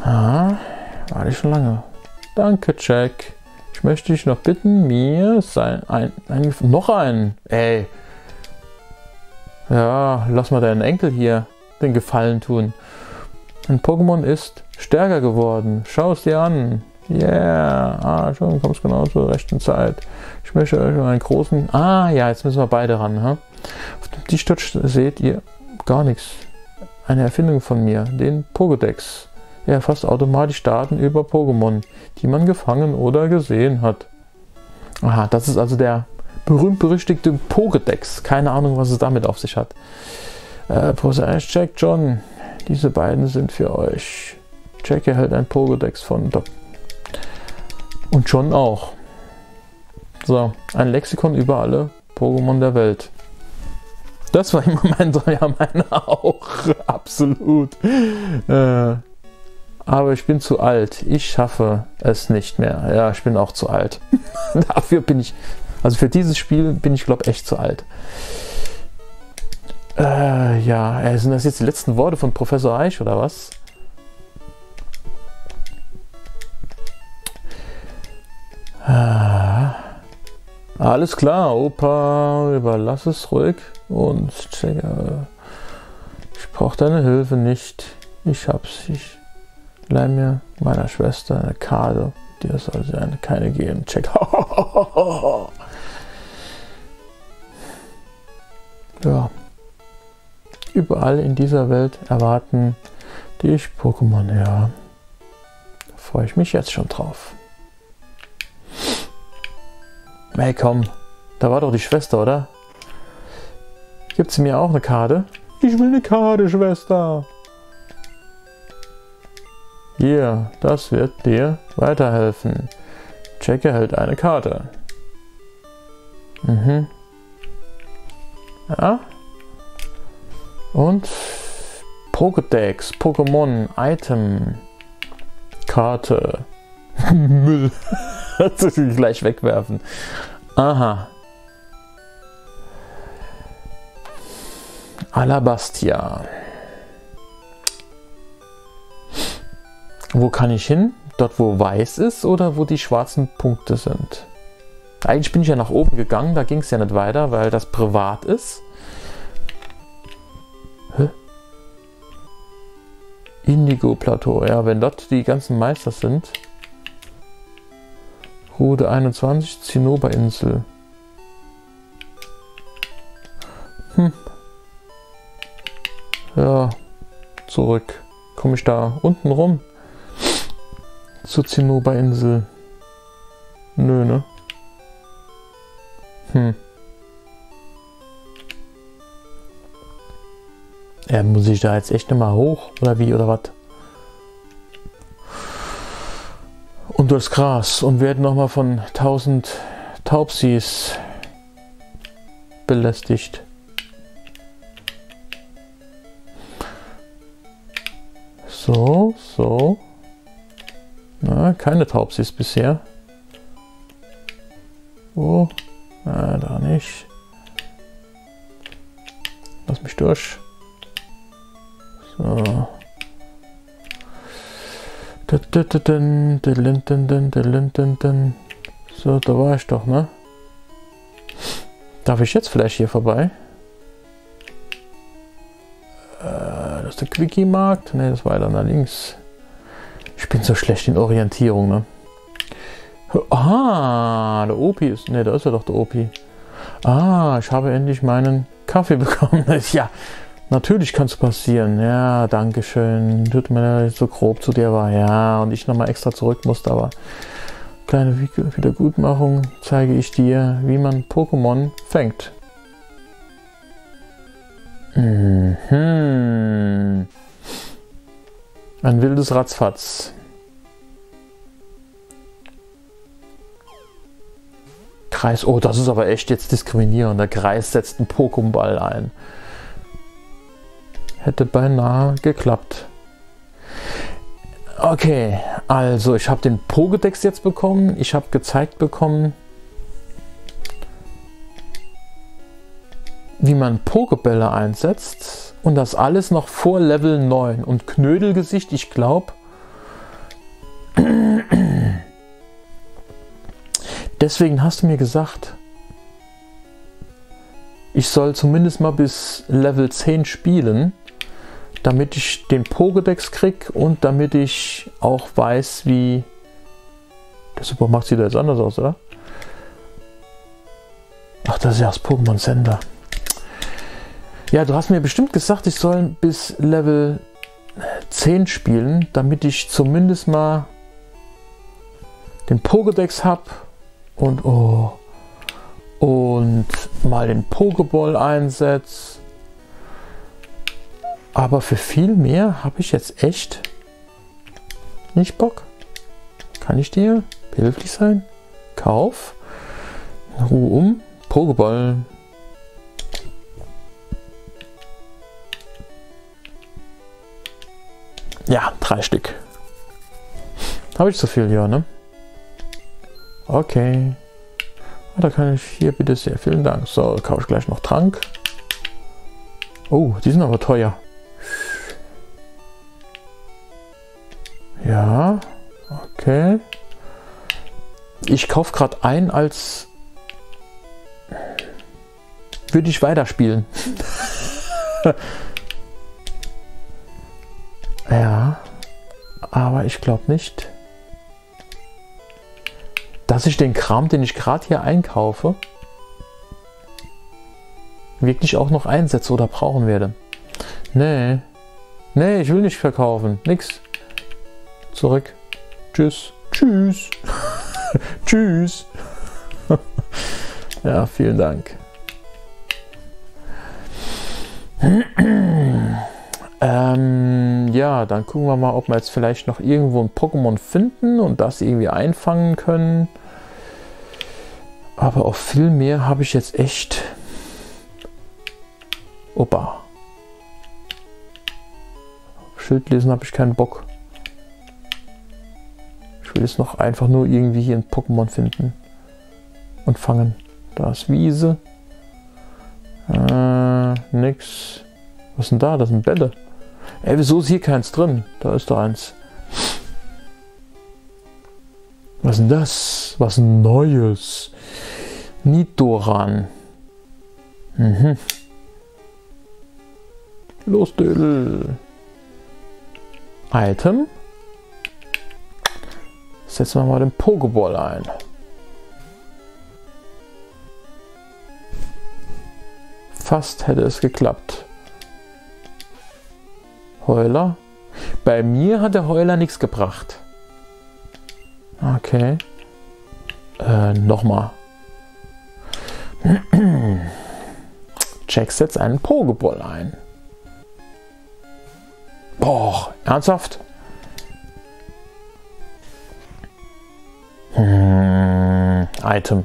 Ah, war ich schon lange. Danke, Jack. Ich möchte dich noch bitten, mir sein ein, ein, noch einen. Ey. Ja, lass mal deinen Enkel hier den Gefallen tun. Ein Pokémon ist stärker geworden. Schau es dir an. Yeah. Ah, schon kommst genau zur rechten Zeit. Ich möchte euch einen großen... Ah, ja, jetzt müssen wir beide ran. Huh? Auf dem Tisch seht ihr gar nichts. Eine Erfindung von mir. Den Pokédex. Er erfasst automatisch Daten über Pokémon, die man gefangen oder gesehen hat. Aha, das ist also der berühmt-berüchtigte Pokédex. Keine Ahnung, was es damit auf sich hat. Äh, Professor Eich, Jack, John. Diese beiden sind für euch. Jack erhält ein Pokédex von Doc. Und John auch. So, ein Lexikon über alle Pokémon der Welt. Das war immer mein Traum, ja, meiner auch, absolut. Äh, aber ich bin zu alt, ich schaffe es nicht mehr. Ja, ich bin auch zu alt. Dafür bin ich, also für dieses Spiel bin ich, glaube ich, echt zu alt. Äh, ja, sind das jetzt die letzten Worte von Professor Eich oder was? Ah. Alles klar, Opa, überlass es ruhig und check. Ich brauche deine Hilfe nicht. Ich hab's. Ich leih mir meiner Schwester eine Karte. Dir soll sie eine keine geben. Check. Ja. Überall in dieser Welt erwarten dich Pokémon, ja. Da freue ich mich jetzt schon drauf. Hey, komm, da war doch die Schwester, oder? Gibt sie mir auch eine Karte? Ich will eine Karte, Schwester. Hier, das wird dir weiterhelfen. Jack erhält eine Karte. Mhm. Ja. Und Pokédex, Pokémon, Item, Karte. Müll. Gleich wegwerfen. Aha. Alabastia. Wo kann ich hin? Dort, wo weiß ist oder wo die schwarzen Punkte sind? Eigentlich bin ich ja nach oben gegangen, da ging es ja nicht weiter, weil das privat ist. Hä? Indigo Plateau. Ja, wenn dort die ganzen Meister sind. Route einundzwanzig, Zinnoberinsel. Hm. Ja, zurück. Komme ich da unten rum? Zur Zinnoberinsel. Nö, ne? Hm. Ja, muss ich da jetzt echt nochmal hoch? Oder wie? Oder was? Und durchs Gras und werden nochmal von tausend Taubsis belästigt. So, so. Na, keine Taubsis bisher. Wo? Na, da nicht. Lass mich durch. So. So, da war ich doch, ne? Darf ich jetzt vielleicht hier vorbei? Äh, das ist der Quickie-Markt? Ne, das war dann da links. Ich bin so schlecht in Orientierung, ne? Ah, der Opi ist... Ne, da ist ja doch der Opi. Ah, ich habe endlich meinen Kaffee bekommen. Ja. Natürlich kann es passieren. Ja, danke schön. Tut mir leid, dass ich so grob zu dir war. Ja, und ich nochmal extra zurück musste, aber kleine Wiedergutmachung zeige ich dir, wie man Pokémon fängt. Mhm. Ein wildes Rattfratz. Kreis. Oh, das ist aber echt jetzt diskriminierend. Der Kreis setzt einen Pokémon-Ball ein. Hätte beinahe geklappt. Okay, also ich habe den Pokédex jetzt bekommen. Ich habe gezeigt bekommen, wie man Pokébälle einsetzt. Und das alles noch vor Level neun. Und Knödelgesicht, ich glaube... Deswegen hast du mir gesagt... Ich soll zumindest mal bis Level zehn spielen, damit ich den Pokédex krieg und damit ich auch weiß, wie... Der Supermarkt sieht da jetzt anders aus, oder? Ach, das ist ja das Pokémon Center. Ja, du hast mir bestimmt gesagt, ich soll bis Level zehn spielen, damit ich zumindest mal den Pokédex hab und... oh... und mal den Pokéball einsetz. Aber für viel mehr habe ich jetzt echt nicht Bock. Kann ich dir behilflich sein? Kauf. Ruhe um. Pokéball. Ja, drei Stück. Habe ich so viel? Ja, ne? Okay. Da kann ich hier bitte sehr. Vielen Dank. So, kaufe ich gleich noch Trank. Oh, die sind aber teuer. Ja, okay. Ich kaufe gerade einen, als würde ich weiterspielen. Ja, aber ich glaube nicht, dass ich den Kram, den ich gerade hier einkaufe, wirklich auch noch einsetze oder brauchen werde. Nee. Nee, ich will nicht verkaufen. Nix. Zurück. Tschüss. Tschüss. Tschüss. Ja, vielen Dank. Ähm, ja, dann gucken wir mal, ob wir jetzt vielleicht noch irgendwo ein Pokémon finden und das irgendwie einfangen können. Aber auch viel mehr habe ich jetzt echt... Opa. Schildlesen habe ich keinen Bock. Ich will jetzt noch einfach nur irgendwie hier ein Pokémon finden. Und fangen. Da ist Wiese. Äh, nix. Was ist denn da? Das sind Bälle. Ey, wieso ist hier keins drin? Da ist da eins. Was ist denn das? Was Neues? Nidoran. Mhm. Los, Dödel. Item. Setzen wir mal den Pokéball ein. Fast hätte es geklappt. Heuler. Bei mir hat der Heuler nichts gebracht. Okay. Äh, nochmal. Jack setzt einen Pokéball ein. Boah, ernsthaft? Hm, Item.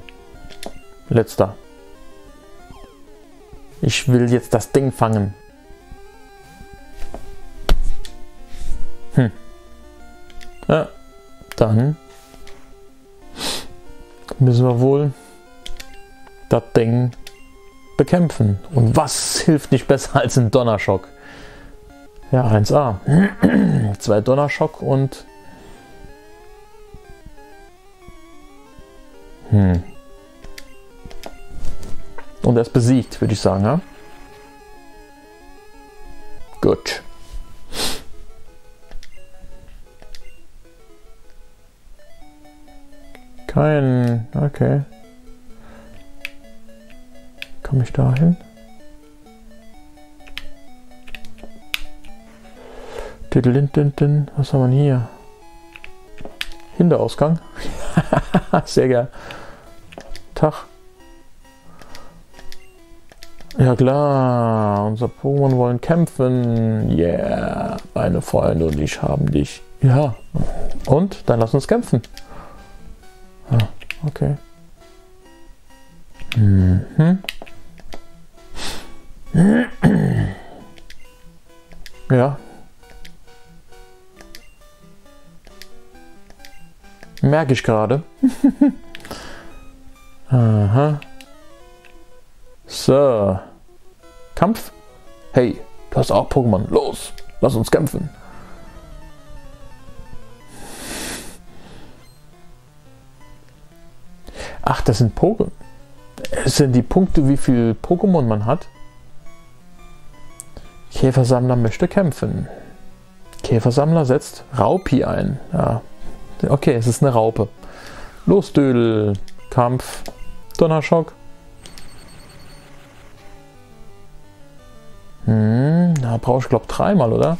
Letzter. Ich will jetzt das Ding fangen. Hm. Ja, dann müssen wir wohl das Ding bekämpfen. Und was hilft nicht besser als ein Donnerschock? Ja, eins A. Zwei Donnerschock und... Hm. Und er ist besiegt, würde ich sagen, ja? Gut. Kein... Okay. Komme ich da hin? Was haben wir hier? Hinterausgang. Sehr geil. Tag. Ja klar, unser Pokémon wollen kämpfen. Yeah, meine Freunde und ich haben dich. Ja. Und? Dann lass uns kämpfen. Ah, okay. Mhm. Ja. Merke ich gerade. Aha. So. Kampf? Hey, du hast auch Pokémon. Los, lass uns kämpfen. Ach, das sind Pokémon. Es sind die Punkte, wie viel Pokémon man hat. Käfersammler möchte kämpfen. Käfersammler setzt Raupi ein. Ja. Okay, es ist eine Raupe. Los, Dödel. Kampf. Donnerschock. Hm, da brauche ich glaube dreimal, oder?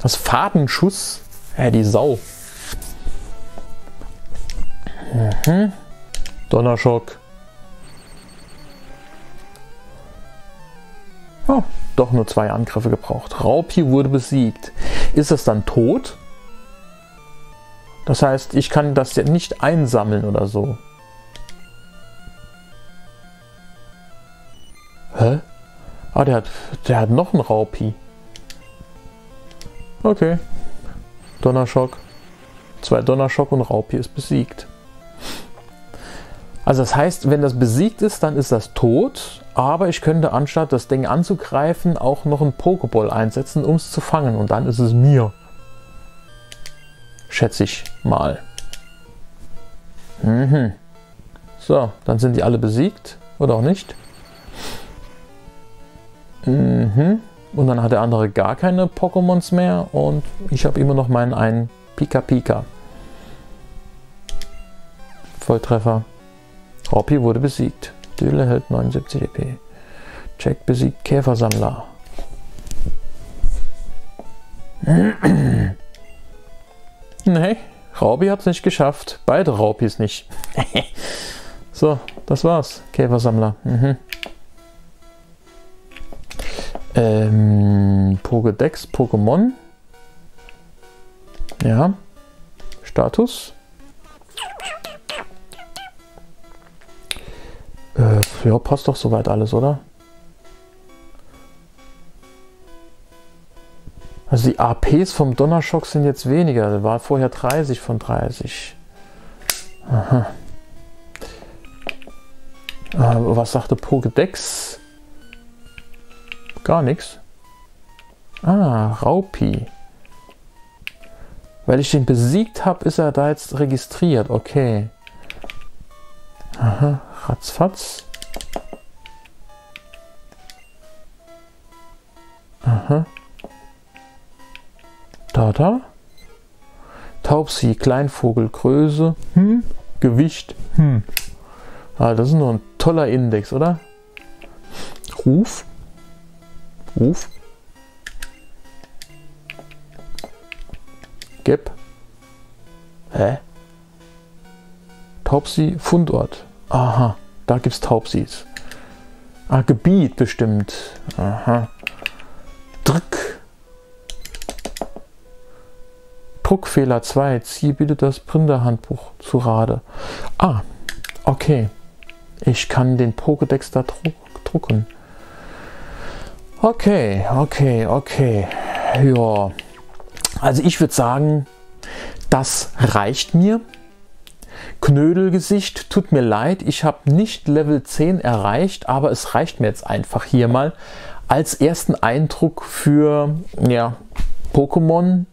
Das Fadenschuss. Äh, die Sau. Mhm. Donnerschock. Oh, doch nur zwei Angriffe gebraucht. Raupi wurde besiegt. Ist das dann tot? Das heißt, ich kann das ja nicht einsammeln oder so. Hä? Ah, der hat, der hat noch einen Raupi. Okay. Donnerschock, zwei Donnerschock und Raupi ist besiegt. Also das heißt, wenn das besiegt ist, dann ist das tot, aber ich könnte anstatt das Ding anzugreifen auch noch einen Pokéball einsetzen, um es zu fangen, und dann ist es mir. Schätze ich mal. Mhm. So, dann sind die alle besiegt, oder auch nicht. Mhm. Und dann hat der andere gar keine Pokémons mehr und ich habe immer noch meinen einen Pika Pika. Volltreffer. Raupi wurde besiegt. Döle hält neunundsiebzig E P. Jack besiegt Käfersammler. Nee, Raupi hat es nicht geschafft. Beide Raupis nicht. So, das war's. Käfersammler. Mhm. Ähm, Pokédex, Pokémon. Ja. Status. Äh, ja, passt doch soweit alles, oder? Also die A Ps vom Donnerschock sind jetzt weniger. Da war vorher dreißig von dreißig. Aha. Äh, was sagte Pokédex? Gar nichts. Ah, Raupi. Weil ich den besiegt habe, ist er da jetzt registriert. Okay. Aha, Rattfratz. Aha. Da, da. Taubsi, Kleinvogelgröße. Hm? Gewicht. Hm. Ah, das ist nur ein toller Index, oder? Ruf. Ruf. Geb. Hä? Taubsi, Fundort. Aha, da gibt's Taubsis. Ah, Gebiet bestimmt. Aha. Druck. Druckfehler zwei. Zieh bitte das Printerhandbuch zu Rate. Ah, okay. Ich kann den Pokédex da dru drucken. Okay, okay, okay. Ja, also ich würde sagen, das reicht mir. Knödelgesicht, tut mir leid, ich habe nicht Level zehn erreicht, aber es reicht mir jetzt einfach hier mal als ersten Eindruck für, ja, Pokémon.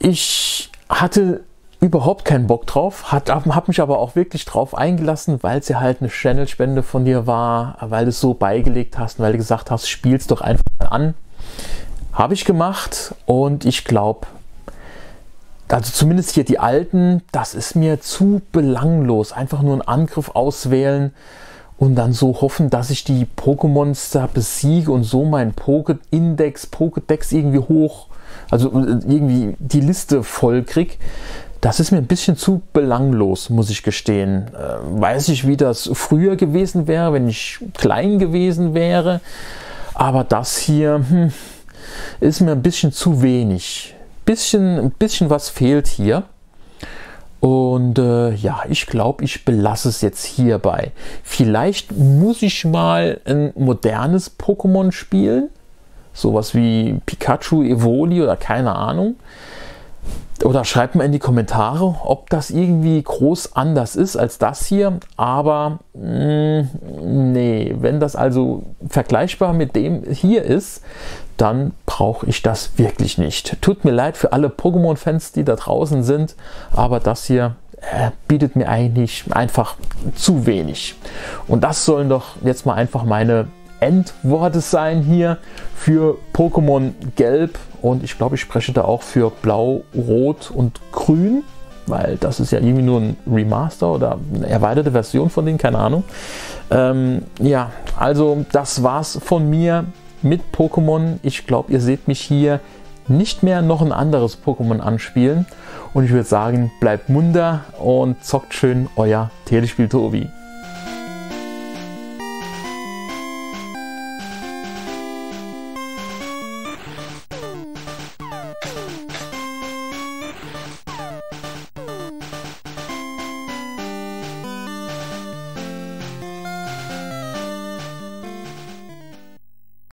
Ich hatte überhaupt keinen Bock drauf, habe mich aber auch wirklich drauf eingelassen, weil es ja halt eine Channel-Spende von dir war, weil du es so beigelegt hast und weil du gesagt hast, spiel's doch einfach mal an. Habe ich gemacht und ich glaube, also zumindest hier die alten, das ist mir zu belanglos. Einfach nur einen Angriff auswählen und dann so hoffen, dass ich die Pokémons da besiege und so meinen Poké-Index, Pokédex irgendwie hoch, also irgendwie die Liste voll kriege. Das ist mir ein bisschen zu belanglos, muss ich gestehen. Äh, weiß ich, wie das früher gewesen wäre, wenn ich klein gewesen wäre. Aber das hier hm, ist mir ein bisschen zu wenig. Bisschen, ein bisschen was fehlt hier. Und äh, ja, ich glaube, ich belasse es jetzt hierbei. Vielleicht muss ich mal ein modernes Pokémon spielen. Sowas wie Pikachu, Evoli oder keine Ahnung. Oder schreibt mal in die Kommentare, ob das irgendwie groß anders ist als das hier. Aber mh, nee, wenn das also vergleichbar mit dem hier ist, dann brauche ich das wirklich nicht. Tut mir leid für alle Pokémon-Fans, die da draußen sind, aber das hier äh, bietet mir eigentlich einfach zu wenig. Und das sollen doch jetzt mal einfach meine Endworte sein hier für Pokémon Gelb, und ich glaube, ich spreche da auch für Blau, Rot und Grün, weil das ist ja irgendwie nur ein Remaster oder eine erweiterte Version von denen, keine Ahnung. Ähm, ja, also das war's von mir mit Pokémon. Ich glaube, ihr seht mich hier nicht mehr noch ein anderes Pokémon anspielen, und ich würde sagen, bleibt munter und zockt schön, euer Telespiel Tobi.